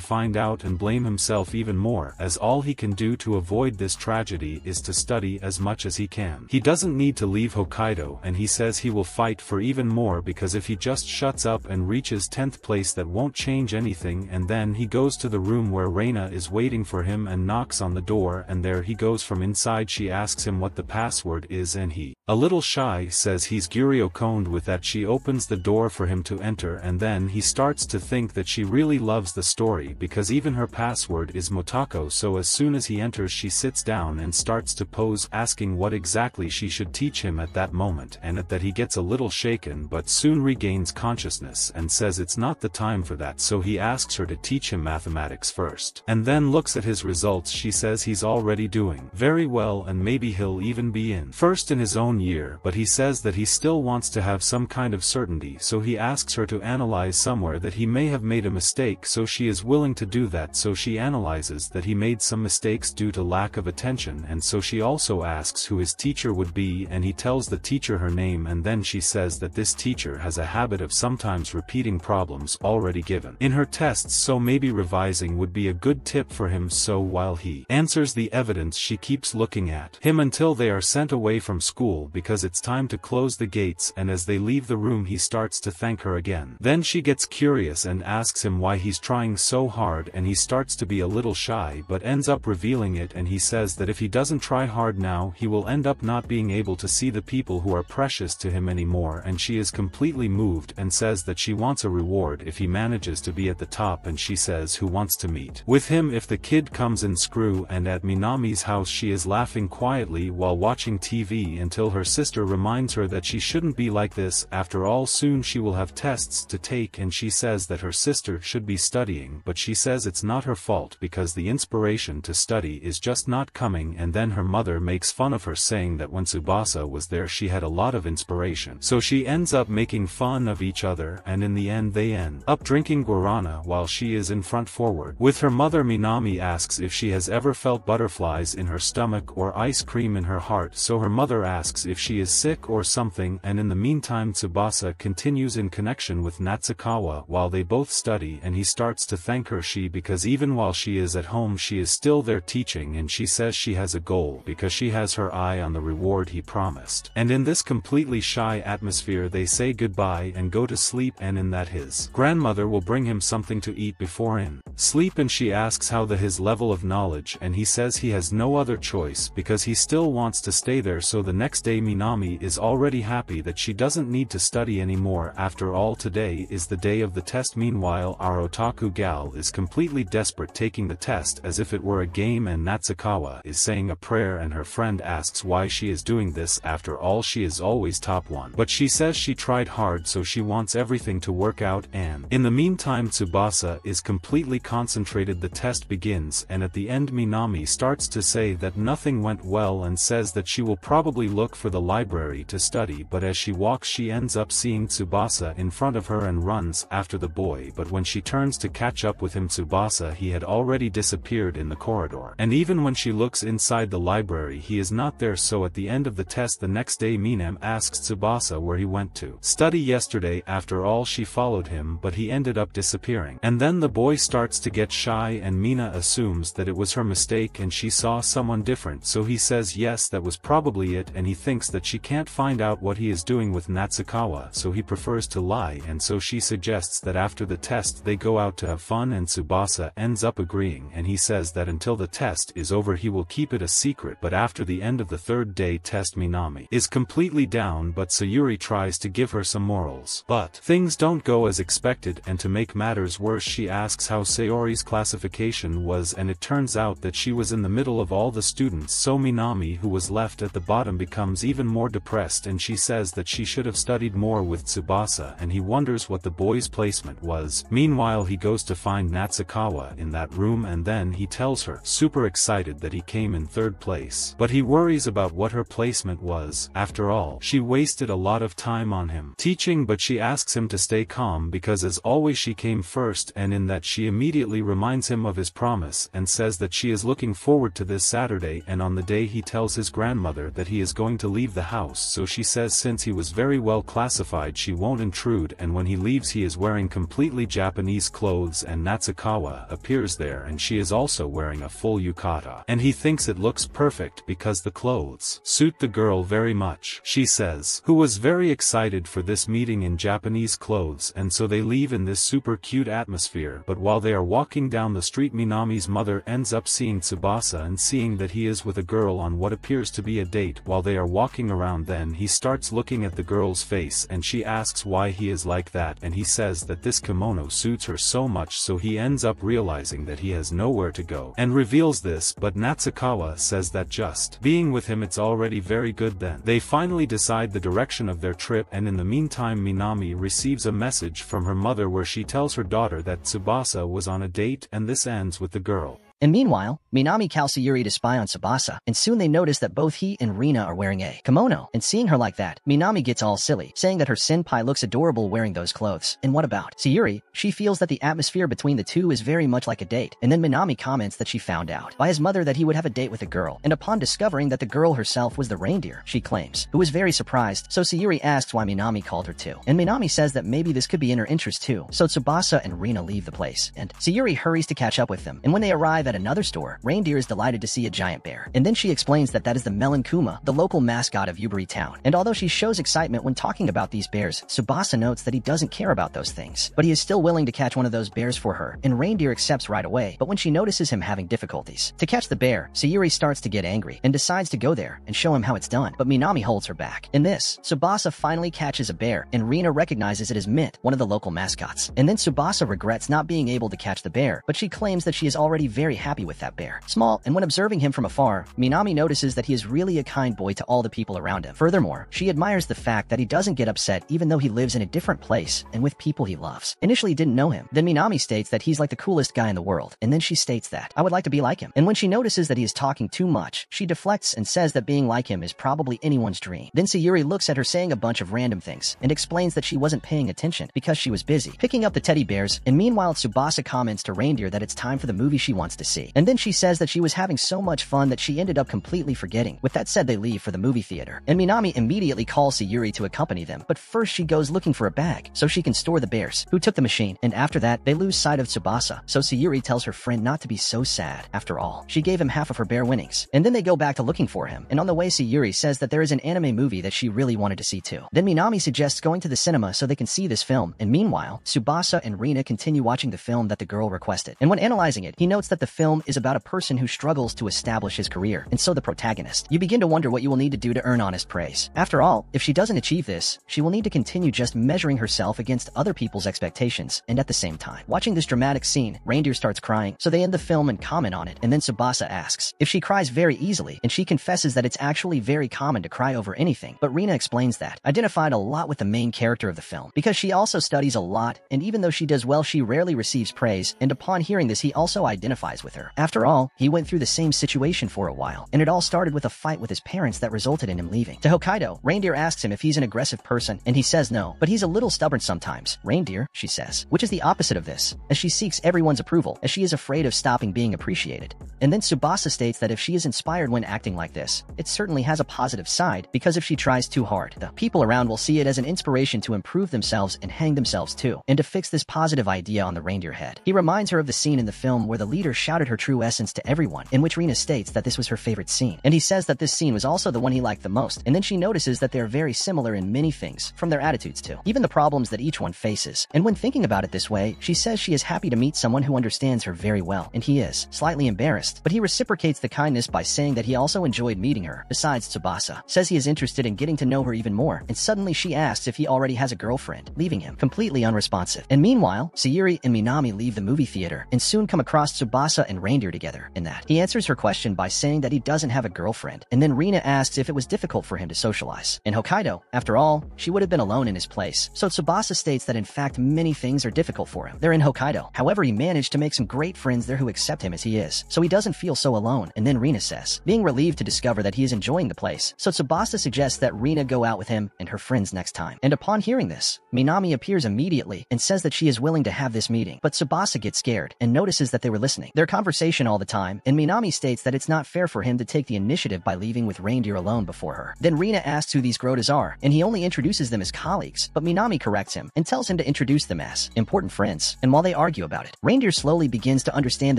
find out and blame himself even more, as all he can do to avoid this tragedy is to study as much as he can. He doesn't need to leave Hokkaido, and he says he will fight for even more, because if he just shuts up and reaches 10th place that won't change anything, and then he goes to the room where Reina is waiting for him and knocks on the door, and there he goes from inside. She asks him what the password is, and he, a little shy, says he's Guryo-kun. With that she opens the door for him to enter, and then he starts to think that she really loves the story because even her password is Motako, so as soon as he enters she sits down and starts to pose, asking what exactly she should teach him at that moment, and at that he gets a little shaken but soon regains consciousness and says it's not the time for that, so he asks her to teach him mathematics first, and then looks at his results. She says he's already doing very well and maybe he'll even be in first in his own year, but he says that he still wants to have some kind of certainty, so he asks her to analyze somewhere that he may have made a mistake, so she is willing to do that, so she analyzes that he made some mistakes due to lack of attention, and so she also asks who his teacher would be, and he tells the teacher her name, and then she says that this teacher has a habit of sometimes repeating problems already given in her tests, so maybe revising would be a good tip for him. So while he answers the evidence she keeps looking at him until they are sent away from school because it's time to close the gates, and as they leave the room he starts to thank her again. Then she gets curious and asks him why he's trying so hard, and he starts to be a little shy but ends up revealing it, and he says that if he doesn't try hard now he will end up not being able to see the people who are precious to him anymore, and she is completely moved and says that she wants a reward if he manages to be at the top, and she says who wants to meet with him if the kid comes in screw, and at Minami's house she is laughing quietly while watching TV until her sister reminds her that she shouldn't be like this, after all soon she will have tests to take, and she says that her sister should be studying, but she says it's not her fault because the inspiration to study is just not coming, and then her mother makes fun of her saying that when Tsubasa was there she had a lot of inspiration, so she ends up making fun of each other, and in the end they end up drinking guarana while she is in front forward with her mother. Minami asks if she has ever felt butterflies in her stomach or ice cream in her heart, so her mother asks if she is sick or something, and in the meantime Tsubasa continues in connection with Natsukawa while they both study, and he starts to thank her because even while she is at home she is still there teaching, and she says she has a goal because she has her eye on the reward he promised, and in this completely shy atmosphere they say goodbye and go to sleep, and in that his grandmother will bring him something to eat before in sleep, and she asks how his level of knowledge, and he says he has no other choice because he still wants to stay there. So the next day Minami is already happy that she doesn't need to study anymore, after all today is the day of the test. Meanwhile our otaku gal is completely desperate, taking the test as if it were a game, and Natsukawa is saying a prayer, and her friend asks why she is doing this, after all she is always top one, but she says she tried hard so she wants everything to work out, and in the meantime Tsubasa is completely concentrated. The test begins, and at the end Minami starts to say that nothing went well and says that she will probably look for the library to study, but as she walks she ends up seeing Tsubasa in front of her and runs after the boy, but when she turns to catch up with him Tsubasa he had already disappeared in the corridor, and even when she looks inside the library he is not there. So at the end of the test the next day Minami asks Tsubasa where he went to study yesterday, after all she followed him but he ended up disappearing, and then the boy starts to get shy, and Mina assumes that it was her mistake and she saw someone different, so he says yes that was probably it, and he thinks that she can't find out what he is doing with Natsukawa so he prefers to lie, and so she suggests that after the test they go out to have fun and Tsubasa ends up agreeing and he says that until the test is over he will keep it a secret, but after the end of the third day test Minami is completely down but Sayuri tries to give her some morals. But things don't go as expected and to make matters worse she asks how Sayori's classification was and it turns out that she was in the middle of all the students, so Minami who was left at the bottom becomes even more depressed and she says that she should have studied more with Tsubasa and he wonders what the boy's placement was. Meanwhile he goes to find Natsukawa in that room and then he tells her, super excited that he came in third place. But he worries about what her placement was, after all, she wasted a lot of time on him teaching, but she asks him to stay calm because as always she came first and in that she immediately reminds him of his promise and says that she is looking forward to this Saturday and on the day he tells his grandmother that he is going to leave the house, so she says since he was very well classified she won't intrude, and when he leaves he is wearing completely Japanese clothes and Natsukawa appears there and she is also wearing a full yukata. And he thinks it looks perfect because the clothes suit the girl very much, she says, who was very excited for this meeting in Japanese clothes, and so they leave in this super cute atmosphere. But while they are walking down the street Minami's mother ends up seeing Tsubasa and seeing that he is with a girl on what appears to be a date. While they are walking around then he starts looking at the girl's face and she asks why he is like that and he says that this kimono suits her so much, so he ends up realizing that he has nowhere to go and reveals this, but Natsukawa says that just being with him it's already very good. Then they finally decide the direction of their trip and in the meantime Minami receives a message from her mother where she tells her daughter that Tsubasa was on a date and this ends with the girl. And meanwhile, Minami calls Sayuri to spy on Tsubasa, and soon they notice that both he and Rina are wearing a kimono, and seeing her like that, Minami gets all silly, saying that her senpai looks adorable wearing those clothes. And what about Sayuri? She feels that the atmosphere between the two is very much like a date, and then Minami comments that she found out by his mother that he would have a date with a girl, and upon discovering that the girl herself was the reindeer, she claims, who is very surprised, so Sayuri asks why Minami called her too, and Minami says that maybe this could be in her interest too, so Tsubasa and Rina leave the place, and Sayuri hurries to catch up with them, and when they arrive at another store, Reindeer is delighted to see a giant bear, and then she explains that that is the Melankuma, the local mascot of Yubari Town. And although she shows excitement when talking about these bears, Tsubasa notes that he doesn't care about those things, but he is still willing to catch one of those bears for her, and Reindeer accepts right away, but when she notices him having difficulties to catch the bear, Sayuri starts to get angry, and decides to go there and show him how it's done, but Minami holds her back. In this, Tsubasa finally catches a bear, and Rina recognizes it as Mint, one of the local mascots, and then Tsubasa regrets not being able to catch the bear, but she claims that she is already very happy with that bear. Small, and when observing him from afar, Minami notices that he is really a kind boy to all the people around him. Furthermore, she admires the fact that he doesn't get upset even though he lives in a different place and with people he loves. Initially didn't know him. Then Minami states that he's like the coolest guy in the world, and then she states that, I would like to be like him. And when she notices that he is talking too much, she deflects and says that being like him is probably anyone's dream. Then Sayuri looks at her saying a bunch of random things, and explains that she wasn't paying attention because she was busy picking up the teddy bears, and meanwhile Tsubasa comments to Reindeer that it's time for the movie she wants to see. And then she says that she was having so much fun that she ended up completely forgetting. With that said, they leave for the movie theater, and Minami immediately calls Sayuri to accompany them, but first she goes looking for a bag so she can store the bears who took the machine, and after that, they lose sight of Tsubasa, so Sayuri tells her friend not to be so sad. After all, she gave him half of her bear winnings. And then they go back to looking for him, and on the way Sayuri says that there is an anime movie that she really wanted to see too. Then Minami suggests going to the cinema so they can see this film, and meanwhile, Tsubasa and Rina continue watching the film that the girl requested, and when analyzing it, he notes that the film is about a person who struggles to establish his career, and so the protagonist. You begin to wonder what you will need to do to earn honest praise. After all, if she doesn't achieve this, she will need to continue just measuring herself against other people's expectations, and at the same time. Watching this dramatic scene, Reindeer starts crying, so they end the film and comment on it, and then Tsubasa asks if she cries very easily, and she confesses that it's actually very common to cry over anything, but Rina explains that, identified a lot with the main character of the film, because she also studies a lot, and even though she does well she rarely receives praise, and upon hearing this he also identifies with her. After all, he went through the same situation for a while, and it all started with a fight with his parents that resulted in him leaving. To Hokkaido, Reindeer asks him if he's an aggressive person, and he says no, but he's a little stubborn sometimes. Reindeer, she says, which is the opposite of this, as she seeks everyone's approval, as she is afraid of stopping being appreciated. And then Tsubasa states that if she is inspired when acting like this, it certainly has a positive side, because if she tries too hard, the people around will see it as an inspiration to improve themselves and hang themselves too, and to fix this positive idea on the reindeer head. He reminds her of the scene in the film where the leader shouts shouted her true essence to everyone, in which Rina states that this was her favorite scene. And he says that this scene was also the one he liked the most, and then she notices that they are very similar in many things, from their attitudes to even the problems that each one faces. And when thinking about it this way, she says she is happy to meet someone who understands her very well, and he is slightly embarrassed, but he reciprocates the kindness by saying that he also enjoyed meeting her. Besides, Tsubasa says he is interested in getting to know her even more, and suddenly she asks if he already has a girlfriend, leaving him completely unresponsive. And meanwhile, Sayuri and Minami leave the movie theater and soon come across Tsubasa and Reindeer together, in that he answers her question by saying that he doesn't have a girlfriend, and then Rina asks if it was difficult for him to socialize. In Hokkaido, after all, she would have been alone in his place, so Tsubasa states that in fact many things are difficult for him. They're in Hokkaido. However, he managed to make some great friends there who accept him as he is, so he doesn't feel so alone. And then Rina says, being relieved to discover that he is enjoying the place, so Tsubasa suggests that Rina go out with him and her friends next time. And upon hearing this, Minami appears immediately and says that she is willing to have this meeting, but Tsubasa gets scared and notices that they were listening their conversation all the time, and Minami states that it's not fair for him to take the initiative by leaving with Reindeer alone before her. Then Rina asks who these Grotas are, and he only introduces them as colleagues, but Minami corrects him and tells him to introduce them as important friends. And while they argue about it, Reindeer slowly begins to understand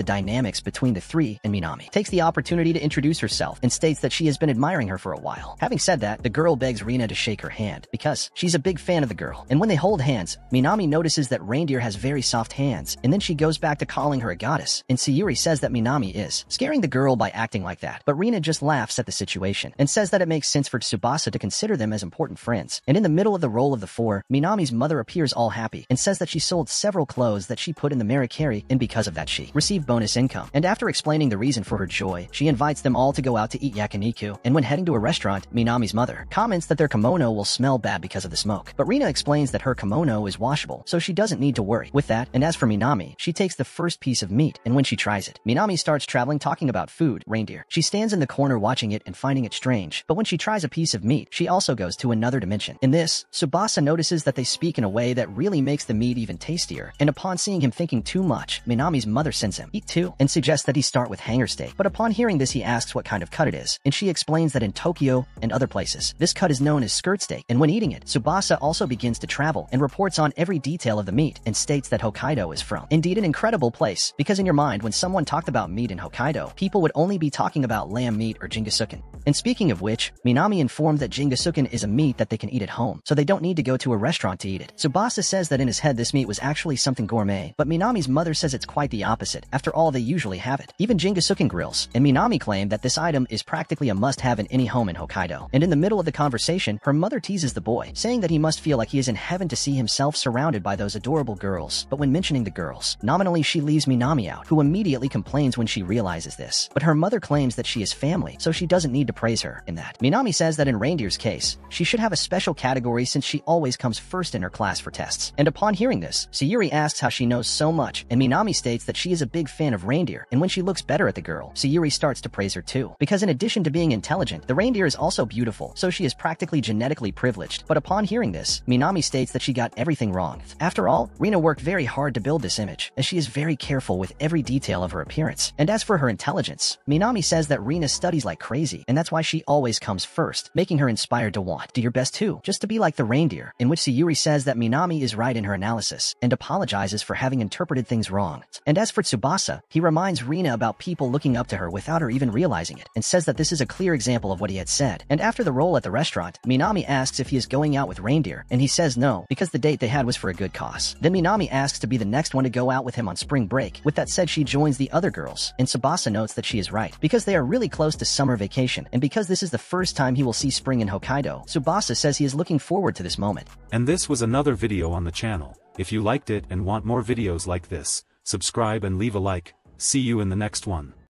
the dynamics between the three, and Minami takes the opportunity to introduce herself and states that she has been admiring her for a while. Having said that, the girl begs Rina to shake her hand because she's a big fan of the girl, and when they hold hands, Minami notices that Reindeer has very soft hands, and then she goes back to calling her a goddess, and Sayuri says that Minami is scaring the girl by acting like that, but Rina just laughs at the situation and says that it makes sense for Tsubasa to consider them as important friends. And in the middle of the role of the four, Minami's mother appears all happy and says that she sold several clothes that she put in the Mercari, and because of that she received bonus income. And after explaining the reason for her joy, she invites them all to go out to eat yakiniku, and when heading to a restaurant, Minami's mother comments that their kimono will smell bad because of the smoke, but Rina explains that her kimono is washable, so she doesn't need to worry with that. And as for Minami, she takes the first piece of meat, and when she tries it, Minami starts traveling talking about food, Reindeer. She stands in the corner watching it and finding it strange, but when she tries a piece of meat, she also goes to another dimension. In this, Tsubasa notices that they speak in a way that really makes the meat even tastier, and upon seeing him thinking too much, Minami's mother sends him eat too, and suggests that he start with hanger steak. But upon hearing this, he asks what kind of cut it is, and she explains that in Tokyo and other places, this cut is known as skirt steak, and when eating it, Tsubasa also begins to travel and reports on every detail of the meat, and states that Hokkaido is from indeed an incredible place, because in your mind, when someone talked about meat in Hokkaido, people would only be talking about lamb meat or jingisukan. And speaking of which, Minami informed that jingisukan is a meat that they can eat at home, so they don't need to go to a restaurant to eat it. Tsubasa says that in his head this meat was actually something gourmet, but Minami's mother says it's quite the opposite. After all, they usually have it, even jingisukan grills, and Minami claimed that this item is practically a must-have in any home in Hokkaido. And in the middle of the conversation, her mother teases the boy, saying that he must feel like he is in heaven to see himself surrounded by those adorable girls. But when mentioning the girls, nominally she leaves Minami out, who immediately complains when she realizes this. But her mother claims that she is family, so she doesn't need to praise her in that. Minami says that in Reindeer's case, she should have a special category since she always comes first in her class for tests. And upon hearing this, Sayuri asks how she knows so much, and Minami states that she is a big fan of Reindeer, and when she looks better at the girl, Sayuri starts to praise her too. Because in addition to being intelligent, the reindeer is also beautiful, so she is practically genetically privileged. But upon hearing this, Minami states that she got everything wrong. After all, Rina worked very hard to build this image, as she is very careful with every detail of her appearance. And as for her intelligence, Minami says that Rina studies like crazy, and that's why she always comes first, making her inspired to want do your best too, just to be like the reindeer. In which Sayuri says that Minami is right in her analysis, and apologizes for having interpreted things wrong. And as for Tsubasa, he reminds Rina about people looking up to her without her even realizing it, and says that this is a clear example of what he had said. And after the role at the restaurant, Minami asks if he is going out with Reindeer, and he says no, because the date they had was for a good cause. Then Minami asks to be the next one to go out with him on spring break. With that said, she joins the other girls, and Tsubasa notes that she is right, because they are really close to summer vacation, and because this is the first time he will see spring in Hokkaido, Tsubasa says he is looking forward to this moment. And this was another video on the channel. If you liked it and want more videos like this, subscribe and leave a like. See you in the next one.